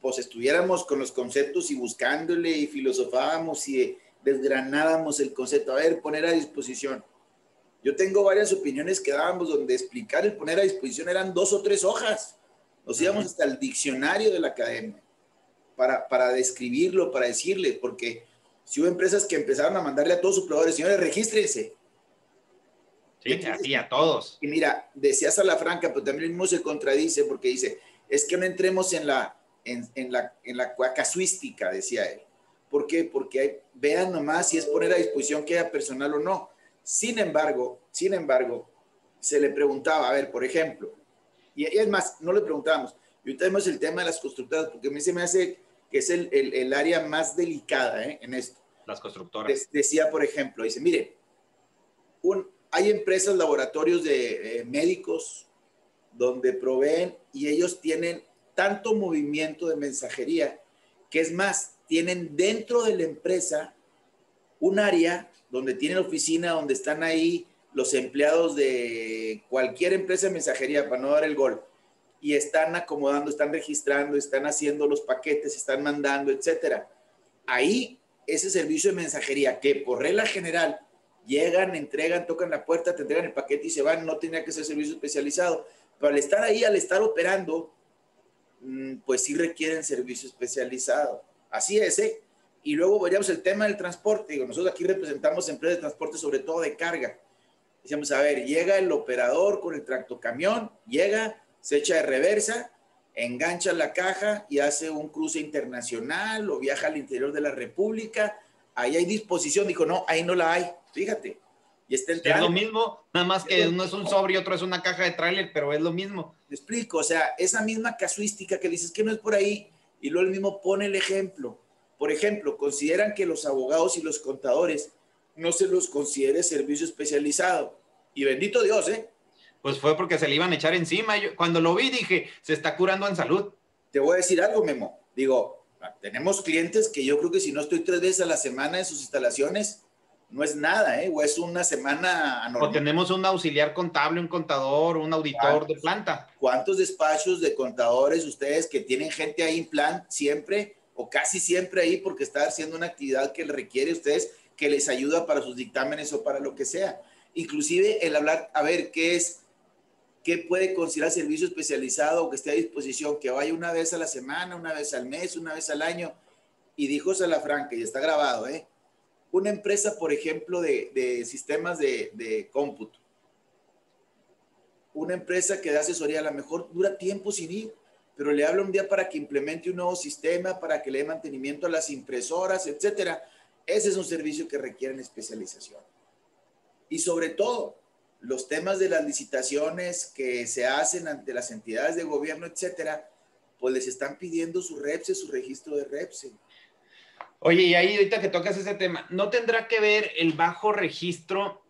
pues estuviéramos con los conceptos y buscándole y filosofábamos y desgranábamos el concepto. A ver, poner a disposición. Yo tengo varias opiniones que dábamos donde explicar el poner a disposición eran 2 o 3 hojas. Nos íbamos hasta el diccionario de la academia para describirlo, para decirle, porque... si hubo empresas que empezaron a mandarle a todos sus proveedores, señores, regístrense. Sí, así a todos. Y mira, decía Salafranca, pero también mismo se contradice porque dice, es que no entremos en la casuística, decía él. ¿Por qué? Porque vean nomás si es poner a disposición que haya personal o no. Sin embargo, se le preguntaba, a ver, por ejemplo, y es más, no le preguntábamos, y ahorita vemos el tema de las constructoras, porque a mí se me hace... que es el área más delicada en esto. Las constructoras. Decía, por ejemplo, dice, mire, hay empresas, laboratorios de médicos, donde proveen y ellos tienen tanto movimiento de mensajería, que es más, tienen dentro de la empresa un área donde tienen oficina, donde están ahí los empleados de cualquier empresa de mensajería, para no dar el gol. Y están acomodando, están registrando, están haciendo los paquetes, están mandando, etcétera. Ahí, ese servicio de mensajería que por regla general llegan, entregan, tocan la puerta, te entregan el paquete y se van, no tenía que ser servicio especializado. Pero al estar ahí, al estar operando, pues sí requieren servicio especializado. Así es, ¿eh? Y luego veríamos el tema del transporte. Digo, nosotros aquí representamos empresas de transporte, sobre todo de carga. Decíamos, a ver, llega el operador con el tractocamión, llega... se echa de reversa, engancha la caja y hace un cruce internacional o viaja al interior de la República. Ahí hay disposición. Dijo, no, ahí no la hay. Fíjate. Y está el tráiler. Es lo mismo, nada más que uno es un sobre y otro es una caja de tráiler, pero es lo mismo. Te explico, o sea, esa misma casuística que dices que no es por ahí y luego el mismo pone el ejemplo. Por ejemplo, consideran que los abogados y los contadores no se los considere servicio especializado. Y bendito Dios, ¿eh? Pues fue porque se le iban a echar encima. Yo, cuando lo vi dije, se está curando en salud. Te voy a decir algo, Memo. Digo, tenemos clientes que yo creo que si no estoy 3 veces a la semana en sus instalaciones, no es nada, ¿eh? O es una semana anormal. O tenemos un auxiliar contable, un contador, un auditor de planta. ¿Cuántos despachos de contadores ustedes que tienen gente ahí en plan siempre o casi siempre ahí porque está haciendo una actividad que requiere a ustedes, que les ayuda para sus dictámenes o para lo que sea? Inclusive el hablar, a ver, ¿qué es? ¿Qué puede considerar servicio especializado o que esté a disposición? Que vaya una vez a la semana, una vez al mes, una vez al año. Y dijo Salafranca, y está grabado, ¿eh? Una empresa, por ejemplo, de sistemas de cómputo. Una empresa que da asesoría, a lo mejor dura tiempo sin ir, pero le habla un día para que implemente un nuevo sistema, para que le dé mantenimiento a las impresoras, etcétera. Ese es un servicio que requiere especialización. Y sobre todo, los temas de las licitaciones que se hacen ante las entidades de gobierno, etcétera, pues les están pidiendo su REPSE, su registro de REPSE. Oye, y ahí ahorita que tocas ese tema, ¿no tendrá que ver el bajo registro?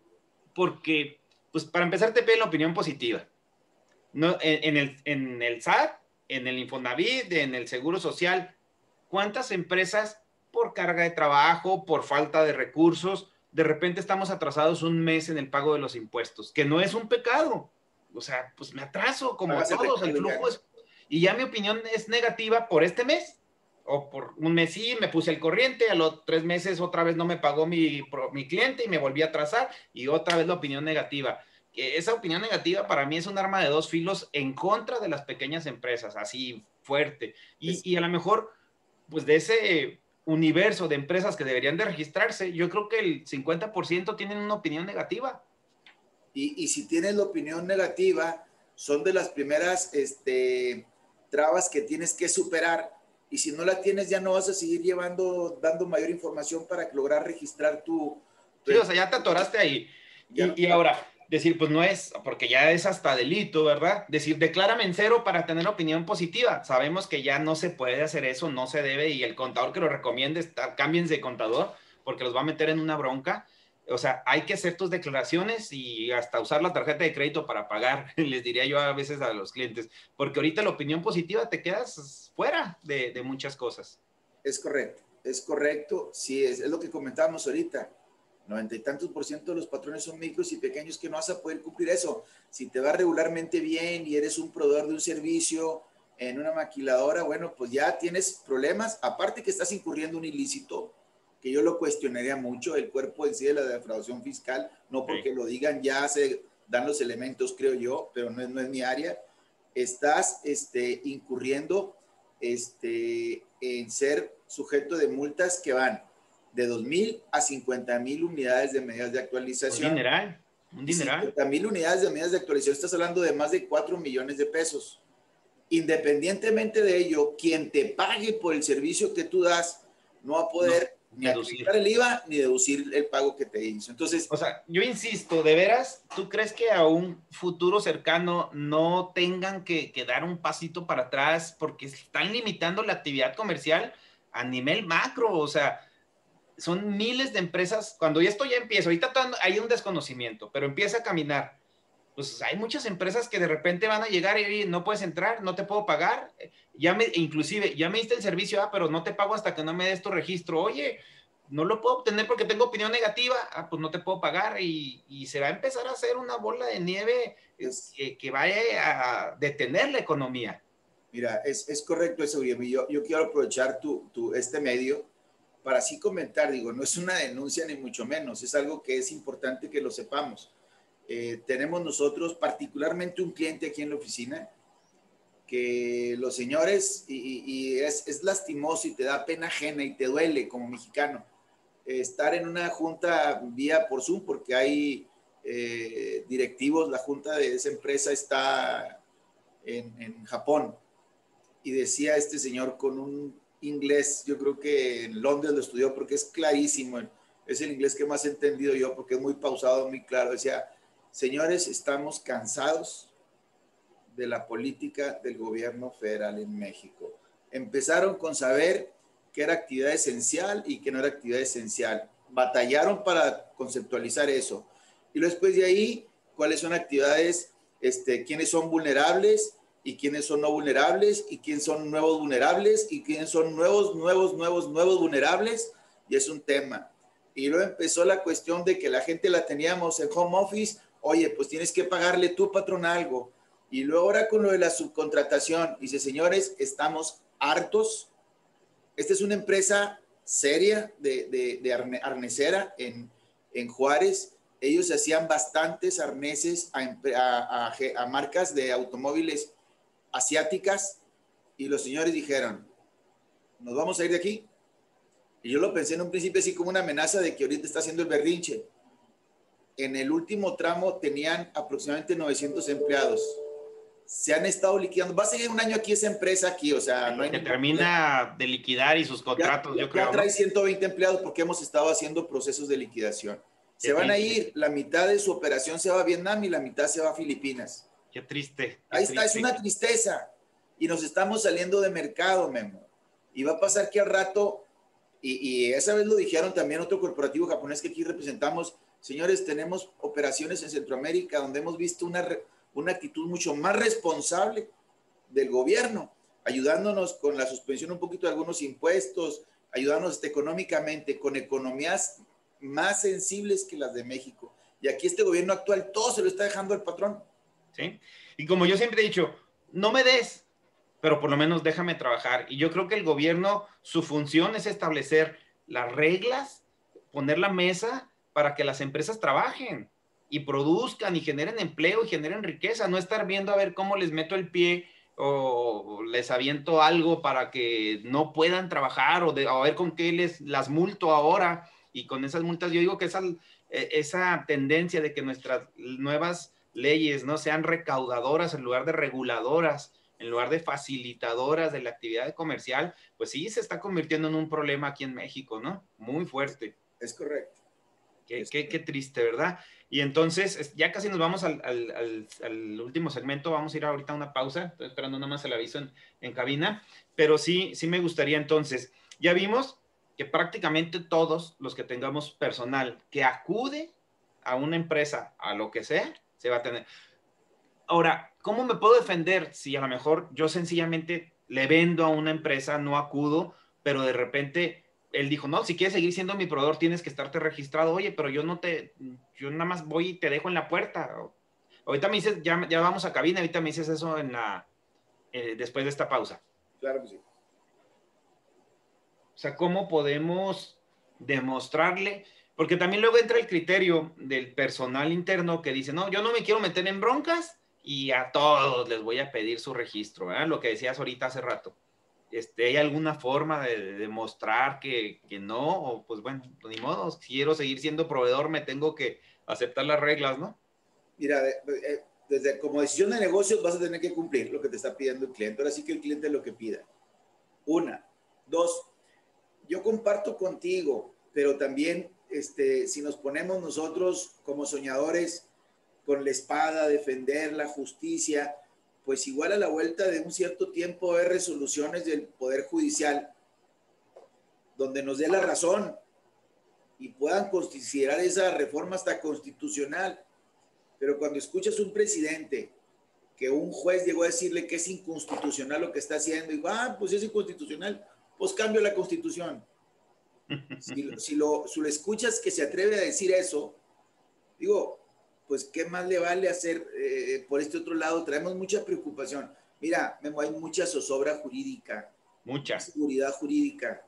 Porque, pues para empezar, te piden la opinión positiva. No, en el SAT, en el Infonavit, en el Seguro Social, ¿cuántas empresas por carga de trabajo, por falta de recursos, de repente estamos atrasados un mes en el pago de los impuestos? Que no es un pecado. O sea, pues me atraso, como todos, el flujo es... Y ya mi opinión es negativa por este mes. O por un mes sí, me puse el corriente, a los 3 meses otra vez no me pagó mi cliente y me volví a atrasar, y otra vez la opinión negativa. Esa opinión negativa para mí es un arma de 2 filos en contra de las pequeñas empresas, así fuerte. Y a lo mejor, pues de ese universo de empresas que deberían de registrarse, yo creo que el 50% tienen una opinión negativa. Y si tienes la opinión negativa, son de las primeras trabas que tienes que superar. Y si no la tienes, ya no vas a seguir dando mayor información para lograr registrar tu... Sí, o sea, ya te atoraste ahí. Y ahora, decir, pues no es, porque ya es hasta delito, ¿verdad? Decir, declárame en cero para tener opinión positiva. Sabemos que ya no se puede hacer eso, no se debe, y el contador que lo recomiende, cámbiense de contador, porque los va a meter en una bronca. O sea, hay que hacer tus declaraciones y hasta usar la tarjeta de crédito para pagar, les diría yo a veces a los clientes, porque ahorita la opinión positiva te quedas fuera de muchas cosas. Es correcto, sí, es lo que comentábamos ahorita, 90 y tantos % de los patrones son micros y pequeños que no vas a poder cumplir eso. Si te va regularmente bien y eres un proveedor de un servicio en una maquiladora, bueno, pues ya tienes problemas, aparte que estás incurriendo un ilícito, que yo lo cuestionaría mucho, el cuerpo en sí de la defraudación fiscal, no porque sí lo digan, ya se dan los elementos, creo yo, pero no es mi área. Estás incurriendo en ser sujeto de multas que van de 2,000 a 50,000 unidades de medidas de actualización. Un dineral. 50,000 unidades de medidas de actualización, estás hablando de más de 4 millones de pesos. Independientemente de ello, quien te pague por el servicio que tú das no va a poder ni acreditar el IVA ni deducir el pago que te hizo. Entonces, o sea, yo insisto, de veras, ¿tú crees que a un futuro cercano no tengan que dar un pasito para atrás porque están limitando la actividad comercial a nivel macro? O sea, son miles de empresas. Cuando esto ya empieza, ahorita hay un desconocimiento, pero empieza a caminar. Pues hay muchas empresas que de repente van a llegar y no puedes entrar, no te puedo pagar, inclusive ya me diste el servicio, pero no te pago hasta que no me des tu registro. Oye, no lo puedo obtener porque tengo opinión negativa, pues no te puedo pagar, y se va a empezar a hacer una bola de nieve que vaya a detener la economía. Mira, es correcto eso, Guillermo. Yo quiero aprovechar este medio para así comentar, digo, no es una denuncia ni mucho menos, es algo que es importante que lo sepamos. Tenemos nosotros particularmente un cliente aquí en la oficina que los señores, y es lastimoso y te da pena ajena y te duele como mexicano estar en una junta vía por Zoom, porque hay directivos, la junta de esa empresa está en Japón, y decía este señor con un inglés, yo creo que en Londres lo estudió porque es clarísimo, es el inglés que más he entendido yo porque es muy pausado, muy claro, decía: señores, estamos cansados de la política del gobierno federal en México. Empezaron con saber qué era actividad esencial y qué no era actividad esencial. batallaron para conceptualizar eso. Y después de ahí, cuáles son actividades, quiénes son vulnerables y quiénes son no vulnerables y quiénes son nuevos vulnerables y quiénes son nuevos vulnerables. Y es un tema. Y luego empezó la cuestión de que la gente la teníamos en home office. Oye, pues tienes que pagarle tu patrón algo. Y luego ahora con lo de la subcontratación. Dice, señores, estamos hartos. Esta es una empresa seria de arnesera en Juárez. Ellos hacían bastantes arneses a marcas de automóviles asiáticas. Y los señores dijeron, nos vamos a ir de aquí. Y yo lo pensé en un principio así como una amenaza de que ahorita está haciendo el berrinche. En el último tramo tenían aproximadamente 900 empleados. Se han estado liquidando. Va a seguir un año aquí esa empresa aquí, o sea, no hay que termina de liquidar y sus contratos, yo creo. Ya trae 120 empleados porque hemos estado haciendo procesos de liquidación. Se van a ir, la mitad de su operación se va a Vietnam y la mitad se va a Filipinas. Qué triste. Ahí está, es una tristeza. Y nos estamos saliendo de mercado, Memo. Y va a pasar que al rato... Y esa vez lo dijeron también otro corporativo japonés que aquí representamos. Señores, tenemos operaciones en Centroamérica donde hemos visto una actitud mucho más responsable del gobierno, ayudándonos con la suspensión un poquito de algunos impuestos, ayudándonos económicamente, con economías más sensibles que las de México. Y aquí este gobierno actual todo se lo está dejando al patrón. Sí, y como yo siempre he dicho, no me des, pero por lo menos déjame trabajar. Y yo creo que el gobierno, su función es establecer las reglas, poner la mesa para que las empresas trabajen y produzcan y generen empleo y generen riqueza, no estar viendo a ver cómo les meto el pie o les aviento algo para que no puedan trabajar o a ver con qué las multo ahora. Y con esas multas, yo digo que esa tendencia de que nuestras nuevas leyes no sean recaudadoras en lugar de reguladoras, en lugar de facilitadoras de la actividad comercial, pues sí se está convirtiendo en un problema aquí en México, ¿no? Muy fuerte. Es correcto. Qué triste, ¿verdad? Y entonces, ya casi nos vamos al último segmento, vamos a ir ahorita a una pausa, estoy esperando nada más el aviso en cabina, pero sí me gustaría entonces, ya vimos que prácticamente todos los que tengamos personal que acude a una empresa, a lo que sea, se va a tener... Ahora, ¿cómo me puedo defender si a lo mejor yo sencillamente le vendo a una empresa, no acudo, pero de repente él dijo, no, si quieres seguir siendo mi proveedor tienes que estarte registrado, oye, pero yo nada más voy y te dejo en la puerta. Ahorita me dices, ya vamos a cabina, ahorita me dices eso después de esta pausa. Claro que sí. O sea, ¿cómo podemos demostrarle? Porque también luego entra el criterio del personal interno que dice, no, yo no me quiero meter en broncas, y a todos les voy a pedir su registro, ¿verdad? Lo que decías ahorita hace rato. ¿Hay alguna forma de demostrar que no? O pues bueno, ni modo, si quiero seguir siendo proveedor, me tengo que aceptar las reglas, ¿no? Mira, desde como decisión de negocios vas a tener que cumplir lo que te está pidiendo el cliente. Ahora sí que el cliente es lo que pida. Una. Dos, yo comparto contigo, pero también si nos ponemos nosotros como soñadores con la espada, defender la justicia, pues igual a la vuelta de un cierto tiempo hay resoluciones del Poder Judicial donde nos dé la razón y puedan considerar esa reforma hasta constitucional. Pero cuando escuchas un presidente que un juez llegó a decirle que es inconstitucional lo que está haciendo, y pues es inconstitucional, pues cambio la Constitución. Si lo escuchas que se atreve a decir eso, digo... pues qué más le vale hacer por este otro lado. Traemos mucha preocupación. Mira, Memo, hay mucha zozobra jurídica. Mucha. Seguridad jurídica.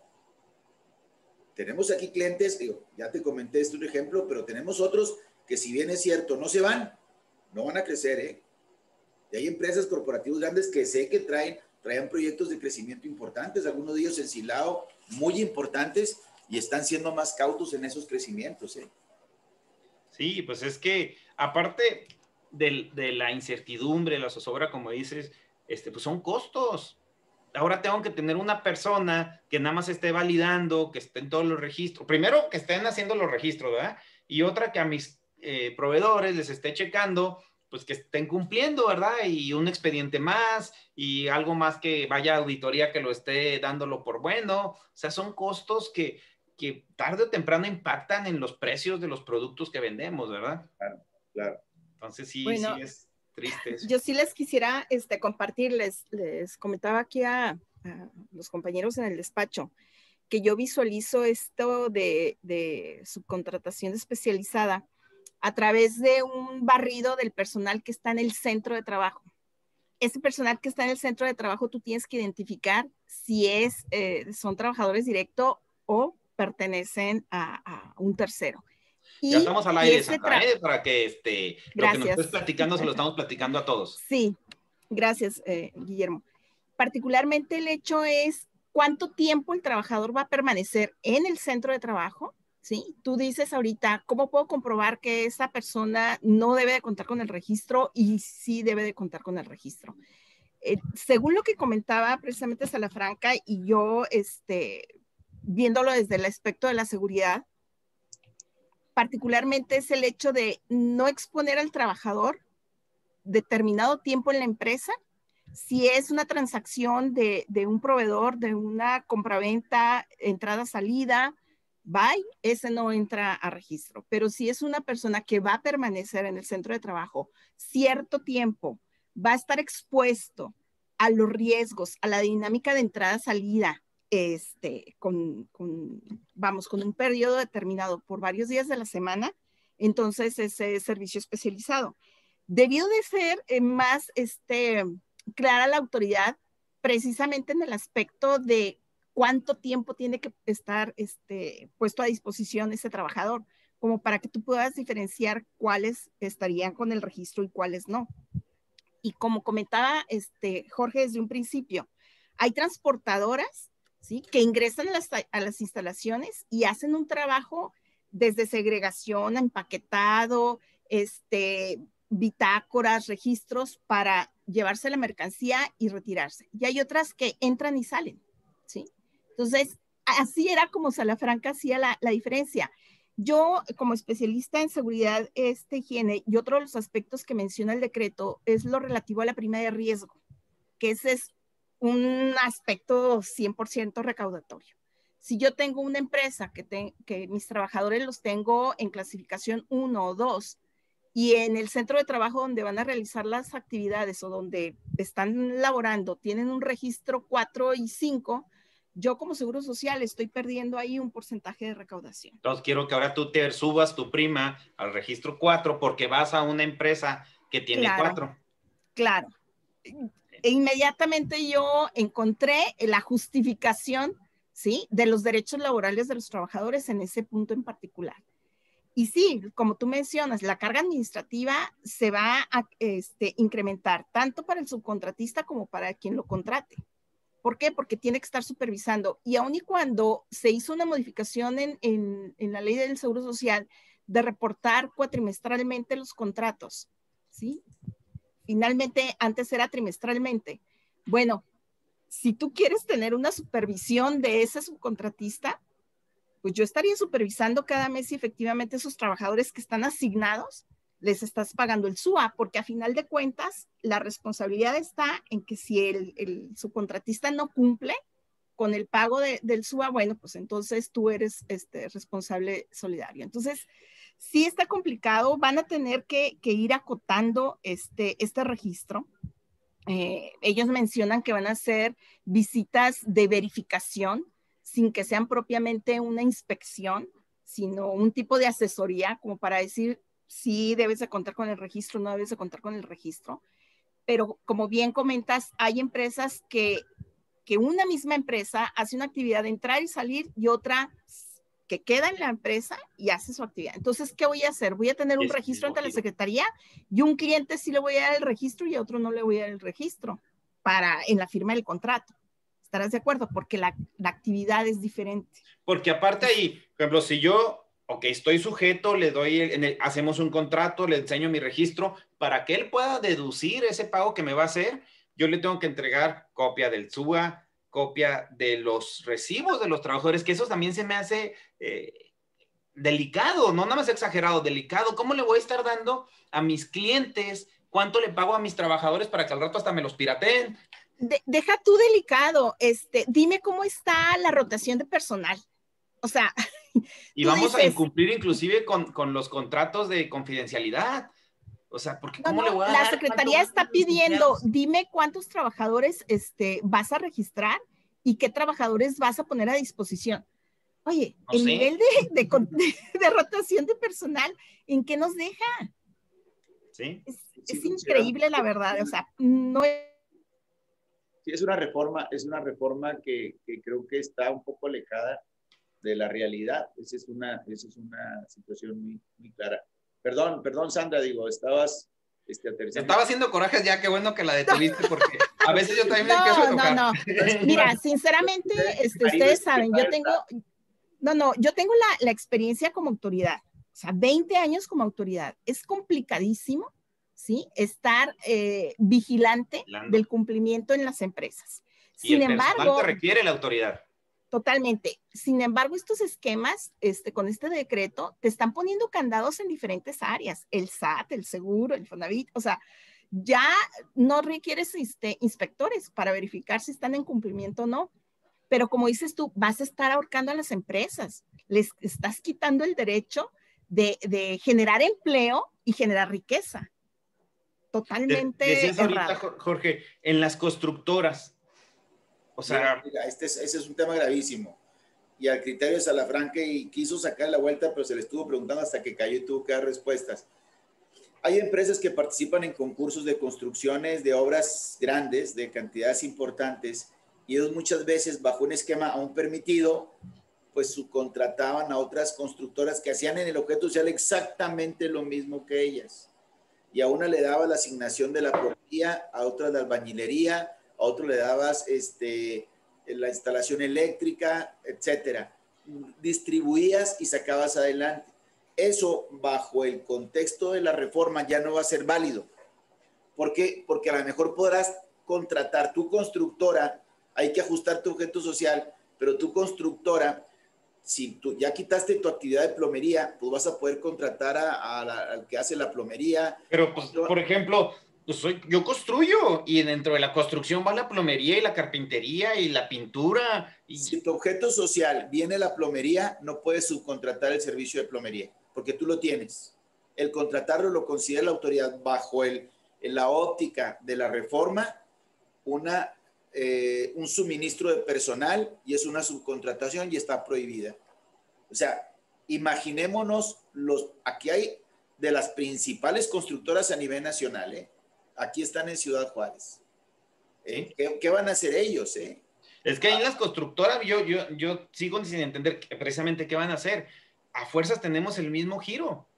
Tenemos aquí clientes, digo, ya te comenté este un ejemplo, pero tenemos otros que si bien es cierto, no se van, no van a crecer, ¿eh? Y hay empresas corporativas grandes que sé que traen proyectos de crecimiento importantes, algunos de ellos en Silao, muy importantes, y están siendo más cautos en esos crecimientos, ¿eh? Sí, pues es que aparte de la incertidumbre, la zozobra, como dices, pues son costos. Ahora tengo que tener una persona que nada más esté validando, que esté en todos los registros. Primero, que estén haciendo los registros, ¿verdad? Y otra, que a mis proveedores les esté checando, pues que estén cumpliendo, ¿verdad? Y un expediente más, y algo más que vaya a auditoría que lo esté dándolo por bueno. O sea, son costos que... que tarde o temprano impactan en los precios de los productos que vendemos, ¿verdad? Claro, claro. Entonces sí, bueno, sí es triste eso. Yo sí les quisiera compartir, les comentaba aquí a los compañeros en el despacho, que yo visualizo esto de subcontratación especializada a través de un barrido del personal que está en el centro de trabajo. Ese personal que está en el centro de trabajo, tú tienes que identificar si es, son trabajadores directos o pertenecen a un tercero. Y ya estamos al aire, Sandra, para que lo que nos estés platicando se lo estamos platicando a todos. Sí, gracias, Guillermo. Particularmente el hecho es cuánto tiempo el trabajador va a permanecer en el centro de trabajo, ¿sí? Tú dices ahorita, ¿cómo puedo comprobar que esa persona no debe de contar con el registro y sí debe de contar con el registro? Según lo que comentaba precisamente Salafranca y yo, viéndolo desde el aspecto de la seguridad, particularmente es el hecho de no exponer al trabajador determinado tiempo en la empresa. Si es una transacción de un proveedor, de una compraventa, entrada-salida, bye, ese no entra a registro. Pero si es una persona que va a permanecer en el centro de trabajo cierto tiempo, va a estar expuesto a los riesgos, a la dinámica de entrada-salida, con un periodo determinado por varios días de la semana, entonces ese servicio especializado. Debió de ser más clara la autoridad precisamente en el aspecto de cuánto tiempo tiene que estar puesto a disposición ese trabajador, como para que tú puedas diferenciar cuáles estarían con el registro y cuáles no. Y como comentaba Jorge desde un principio, hay transportadoras, ¿sí?, que ingresan a las instalaciones y hacen un trabajo desde segregación, empaquetado, bitácoras, registros para llevarse la mercancía y retirarse. Y hay otras que entran y salen, ¿sí? Entonces, así era como Salafranca hacía la diferencia. Yo, como especialista en seguridad, higiene, y otro de los aspectos que menciona el decreto es lo relativo a la prima de riesgo, que ese es un aspecto 100% recaudatorio. Si yo tengo una empresa que mis trabajadores los tengo en clasificación 1 o 2, y en el centro de trabajo donde van a realizar las actividades o donde están laborando, tienen un registro 4 y 5, yo como Seguro Social estoy perdiendo ahí un porcentaje de recaudación. Entonces quiero que ahora tú te subas tu prima al registro 4 porque vas a una empresa que tiene 4. Claro. E inmediatamente yo encontré la justificación, ¿sí?, de los derechos laborales de los trabajadores en ese punto en particular. Y sí, como tú mencionas, la carga administrativa se va a incrementar tanto para el subcontratista como para quien lo contrate. ¿Por qué? Porque tiene que estar supervisando. Y aun y cuando se hizo una modificación en la Ley del Seguro Social de reportar cuatrimestralmente los contratos, ¿sí? Finalmente, antes era trimestralmente. Bueno, si tú quieres tener una supervisión de ese subcontratista, pues yo estaría supervisando cada mes si efectivamente esos trabajadores que están asignados les estás pagando el SUA, porque a final de cuentas la responsabilidad está en que si el subcontratista no cumple con el pago del SUA, bueno, pues entonces tú eres responsable solidario. Entonces, sí está complicado, van a tener que ir acotando este registro. Ellos mencionan que van a hacer visitas de verificación, sin que sean propiamente una inspección, sino un tipo de asesoría, como para decir si debes de contar con el registro, no debes de contar con el registro. Pero como bien comentas, hay empresas que una misma empresa hace una actividad de entrar y salir y otra que queda en la empresa y hace su actividad. Entonces, ¿qué voy a hacer? Voy a tener un registro ante la Secretaría y un cliente sí le voy a dar el registro y a otro no le voy a dar el registro en la firma del contrato. ¿Estarás de acuerdo? Porque la actividad es diferente. Porque aparte ahí, por ejemplo, si yo, estoy sujeto, le doy, hacemos un contrato, le enseño mi registro, para que él pueda deducir ese pago que me va a hacer, yo le tengo que entregar copia del SUA, copia de los recibos de los trabajadores, que eso también se me hace delicado, no nada más exagerado, delicado. ¿Cómo le voy a estar dando a mis clientes? ¿Cuánto le pago a mis trabajadores para que al rato hasta me los pirateen? Deja tú delicado, dime cómo está la rotación de personal. O sea... Y vamos dices, a incumplir inclusive con los contratos de confidencialidad. O sea, ¿por qué? ¿Cómo le voy a dar? La Secretaría está pidiendo, dime cuántos trabajadores vas a registrar y qué trabajadores vas a poner a disposición. Oye, no el nivel de rotación de personal, ¿en qué nos deja? Sí. Es increíble, la verdad. O sea, no es... Sí, es una reforma que creo que está un poco alejada de la realidad. Esa es una situación muy, muy clara. Perdón, Sandra, digo, estabas... Estaba haciendo corajes ya, qué bueno que la detuviste, porque a veces yo también me empiezo a tocar. No. Mira, sinceramente, ustedes saben, yo tengo la experiencia como autoridad. O sea, 20 años como autoridad. Es complicadísimo, ¿sí? Estar vigilante del cumplimiento en las empresas. Sin embargo... ¿Cuánto requiere la autoridad? Totalmente. Sin embargo, estos esquemas, con este decreto, te están poniendo candados en diferentes áreas. El SAT, el seguro, el Infonavit. O sea, ya no requieres inspectores para verificar si están en cumplimiento o no. Pero como dices tú, vas a estar ahorcando a las empresas. Les estás quitando el derecho de generar empleo y generar riqueza. Totalmente. Decías ahorita, Jorge, en las constructoras. O sea, mira, ese es un tema gravísimo. Y al criterio de Salafranca, y quiso sacar la vuelta, pero se le estuvo preguntando hasta que cayó y tuvo que dar respuestas. Hay empresas que participan en concursos de construcciones de obras grandes, de cantidades importantes, y ellos muchas veces, bajo un esquema aún permitido, pues subcontrataban a otras constructoras que hacían en el objeto social exactamente lo mismo que ellas. Y a una le daba la asignación de la propiedad, a otra la albañilería, a otro le dabas la instalación eléctrica, etcétera. Distribuías y sacabas adelante. Eso, bajo el contexto de la reforma, ya no va a ser válido. ¿Por qué? Porque a lo mejor podrás contratar tu constructora, hay que ajustar tu objeto social, pero tu constructora, si tú ya quitaste tu actividad de plomería, pues vas a poder contratar al que hace la plomería. Pero, pues, por ejemplo... yo construyo, y dentro de la construcción va la plomería y la carpintería y la pintura. Y... Si tu objeto social viene la plomería, no puedes subcontratar el servicio de plomería, porque tú lo tienes. El contratarlo lo considera la autoridad bajo la óptica de la reforma, un suministro de personal, y es una subcontratación y está prohibida. O sea, imaginémonos, aquí hay de las principales constructoras a nivel nacional, Aquí están en Ciudad Juárez. ¿Qué van a hacer ellos? Es que ahí las constructoras, yo sigo sin entender precisamente qué van a hacer. A fuerzas tenemos el mismo giro,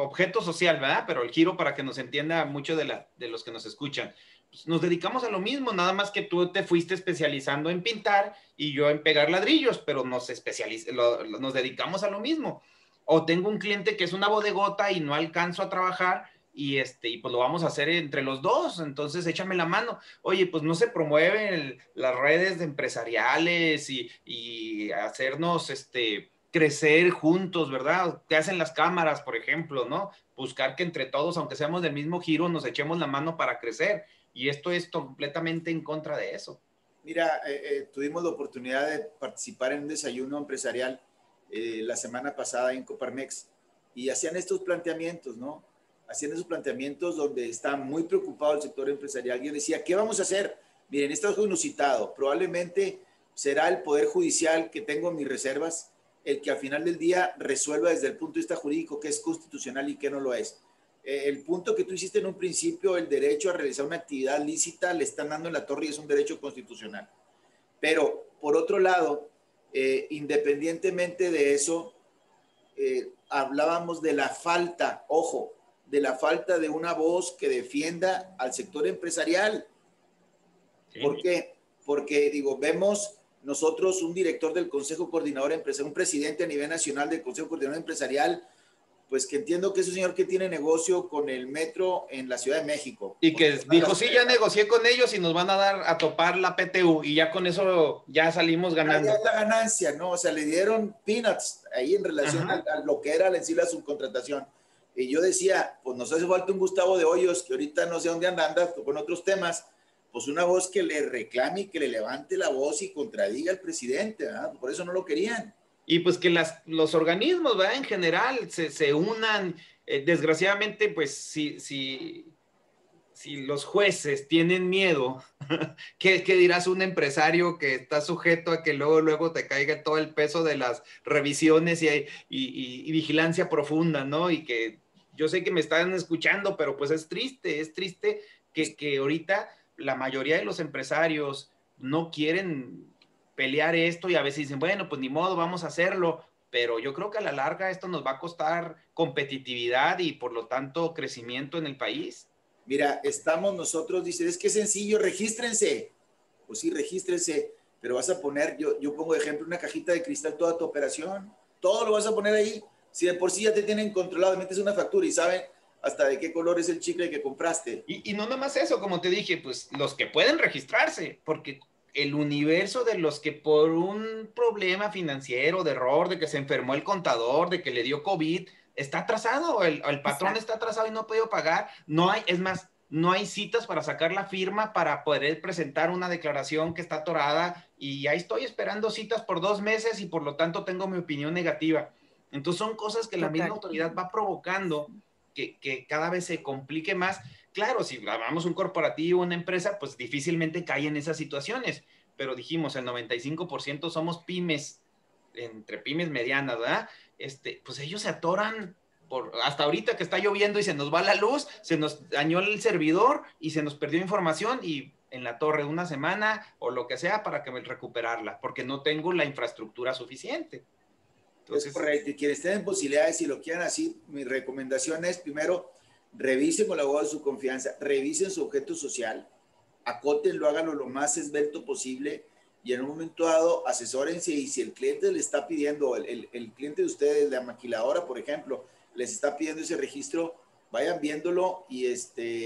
objeto social, ¿verdad? Pero el giro, para que nos entienda mucho de los que nos escuchan. Pues nos dedicamos a lo mismo, nada más que tú te fuiste especializando en pintar y yo en pegar ladrillos, pero nos dedicamos a lo mismo. O tengo un cliente que es una bodegota y no alcanzo a trabajar, y pues lo vamos a hacer entre los dos, entonces échame la mano. Oye, pues no se promueven las redes empresariales y hacernos crecer juntos, ¿verdad? ¿Qué hacen las cámaras, por ejemplo, no? Buscar que entre todos, aunque seamos del mismo giro, nos echemos la mano para crecer, y esto es completamente en contra de eso. Mira, tuvimos la oportunidad de participar en un desayuno empresarial la semana pasada en Coparmex, y hacían estos planteamientos, ¿no? Hacían esos planteamientos donde está muy preocupado el sector empresarial. Yo decía, ¿qué vamos a hacer? Miren, esto es inusitado. Probablemente será el Poder Judicial, que tengo mis reservas, el que al final del día resuelva desde el punto de vista jurídico qué es constitucional y qué no lo es. El punto que tú hiciste en un principio, el derecho a realizar una actividad lícita, le están dando en la torre y es un derecho constitucional. Pero, por otro lado, independientemente de eso, hablábamos de la falta, ojo, de la falta de una voz que defienda al sector empresarial. Sí. ¿Por qué? Porque, digo, vemos nosotros un director del Consejo Coordinador Empresarial, un presidente a nivel nacional del Consejo Coordinador Empresarial, pues que entiendo que es un señor que tiene negocio con el metro en la Ciudad de México. Y que dijo, sí, ya negocié con ellos y nos van a dar a topar la PTU, y ya con eso ya salimos ganando. Ya es la ganancia, ¿no? O sea, le dieron peanuts ahí en relación a lo que era la subcontratación. Y yo decía, pues nos hace falta un Gustavo de Hoyos, que ahorita no sé dónde anda con otros temas, pues una voz que le reclame y que le levante la voz y contradiga al presidente, ¿verdad? Por eso no lo querían. Y pues que los organismos, ¿verdad?, en general se unan. Desgraciadamente, pues si los jueces tienen miedo, ¿qué dirás un empresario que está sujeto a que luego te caiga todo el peso de las revisiones y vigilancia profunda, ¿no? Y que yo sé que me están escuchando, pero pues es triste que ahorita la mayoría de los empresarios no quieren pelear esto y a veces dicen, bueno, pues ni modo, vamos a hacerlo. Pero yo creo que a la larga esto nos va a costar competitividad y por lo tanto crecimiento en el país. Mira, estamos nosotros, dicen, es que es sencillo, regístrense. Pues sí, regístrense, pero vas a poner, yo pongo de ejemplo, una cajita de cristal toda tu operación, todo lo vas a poner ahí. Si de por sí ya te tienen controlado, metes una factura y saben hasta de qué color es el chicle que compraste. Y no nomás eso, como te dije, pues los que pueden registrarse, porque el universo de los que por un problema financiero, de error, de que se enfermó el contador, de que le dio COVID, está atrasado, el patrón está atrasado y no ha podido pagar. No hay, es más, no hay citas para sacar la firma para poder presentar una declaración que está atorada y ahí estoy esperando citas por 2 meses y por lo tanto tengo mi opinión negativa. Entonces son cosas que la misma autoridad va provocando que cada vez se complique más. Claro, si hablamos un corporativo, una empresa, pues difícilmente cae en esas situaciones. Pero dijimos, el 95% somos pymes, entre pymes medianas, ¿verdad? Pues ellos se atoran hasta ahorita que está lloviendo y se nos va la luz, se nos dañó el servidor y se nos perdió información y en la torre una semana o lo que sea para que recuperarla, porque no tengo la infraestructura suficiente. Entonces, es correcto. Y quienes tienen posibilidades y si lo quieran así, mi recomendación es primero... Revisen con el abogado de su confianza, revisen su objeto social, acótenlo, háganlo lo más esbelto posible y en un momento dado asesórense y si el cliente le está pidiendo, el cliente de ustedes, la maquiladora, por ejemplo, les está pidiendo ese registro, vayan viéndolo y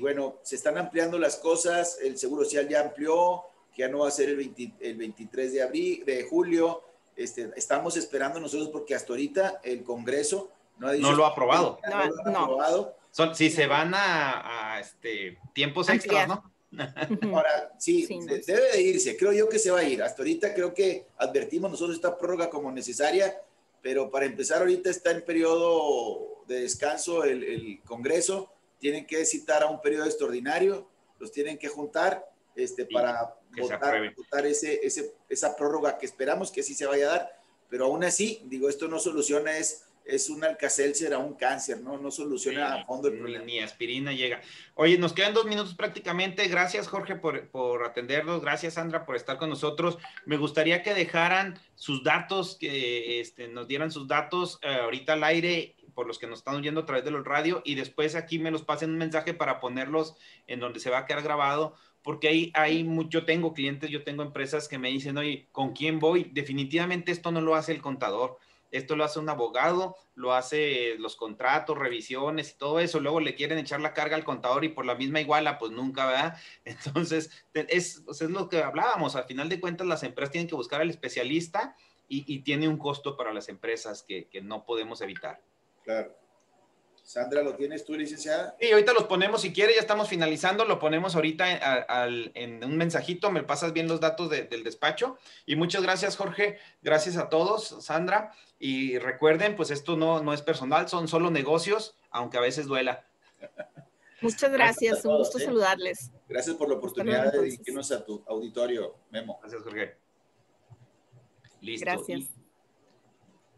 bueno, se están ampliando las cosas, el Seguro Social ya amplió, que ya no va a ser el 23 de julio, estamos esperando nosotros porque hasta ahorita el Congreso no lo ha aprobado. No. Si se van a tiempos extras, ¿no? Ahora, sí, debe de irse. Creo yo que se va a ir. Hasta ahorita creo que advertimos nosotros esta prórroga como necesaria, pero para empezar ahorita está en periodo de descanso el Congreso. Tienen que citar a un periodo extraordinario. Los tienen que juntar para votar esa prórroga que esperamos que sí se vaya a dar. Pero aún así, digo, esto no soluciona es un alcacelcer a un cáncer, ¿no? No soluciona a fondo el problema. Ni aspirina llega. Oye, nos quedan 2 minutos prácticamente. Gracias, Jorge, por atendernos. Gracias, Sandra, por estar con nosotros. Me gustaría que dejaran sus datos, que nos dieran sus datos ahorita al aire, por los que nos están oyendo a través de los radio, y después aquí me los pasen un mensaje para ponerlos en donde se va a quedar grabado, porque hay mucho, tengo clientes, yo tengo empresas que me dicen, oye, ¿con quién voy? Definitivamente esto no lo hace el contador. Esto lo hace un abogado, lo hace los contratos, revisiones y todo eso. Luego le quieren echar la carga al contador y por la misma iguala, pues nunca, ¿verdad? Entonces, es lo que hablábamos. Al final de cuentas, las empresas tienen que buscar al especialista y tiene un costo para las empresas que no podemos evitar. Claro. Sandra, ¿lo tienes tú, licenciada? Sí, ahorita los ponemos, si quiere, ya estamos finalizando, lo ponemos ahorita en un mensajito, me pasas bien los datos del despacho, y muchas gracias, Jorge, gracias a todos, Sandra, y recuerden, pues esto no es personal, son solo negocios, aunque a veces duela. Muchas gracias, un gusto saludarles. Gracias por la oportunidad de dirigirnos a tu auditorio, Memo. Gracias, Jorge. Listo. Gracias.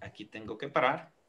Aquí tengo que parar.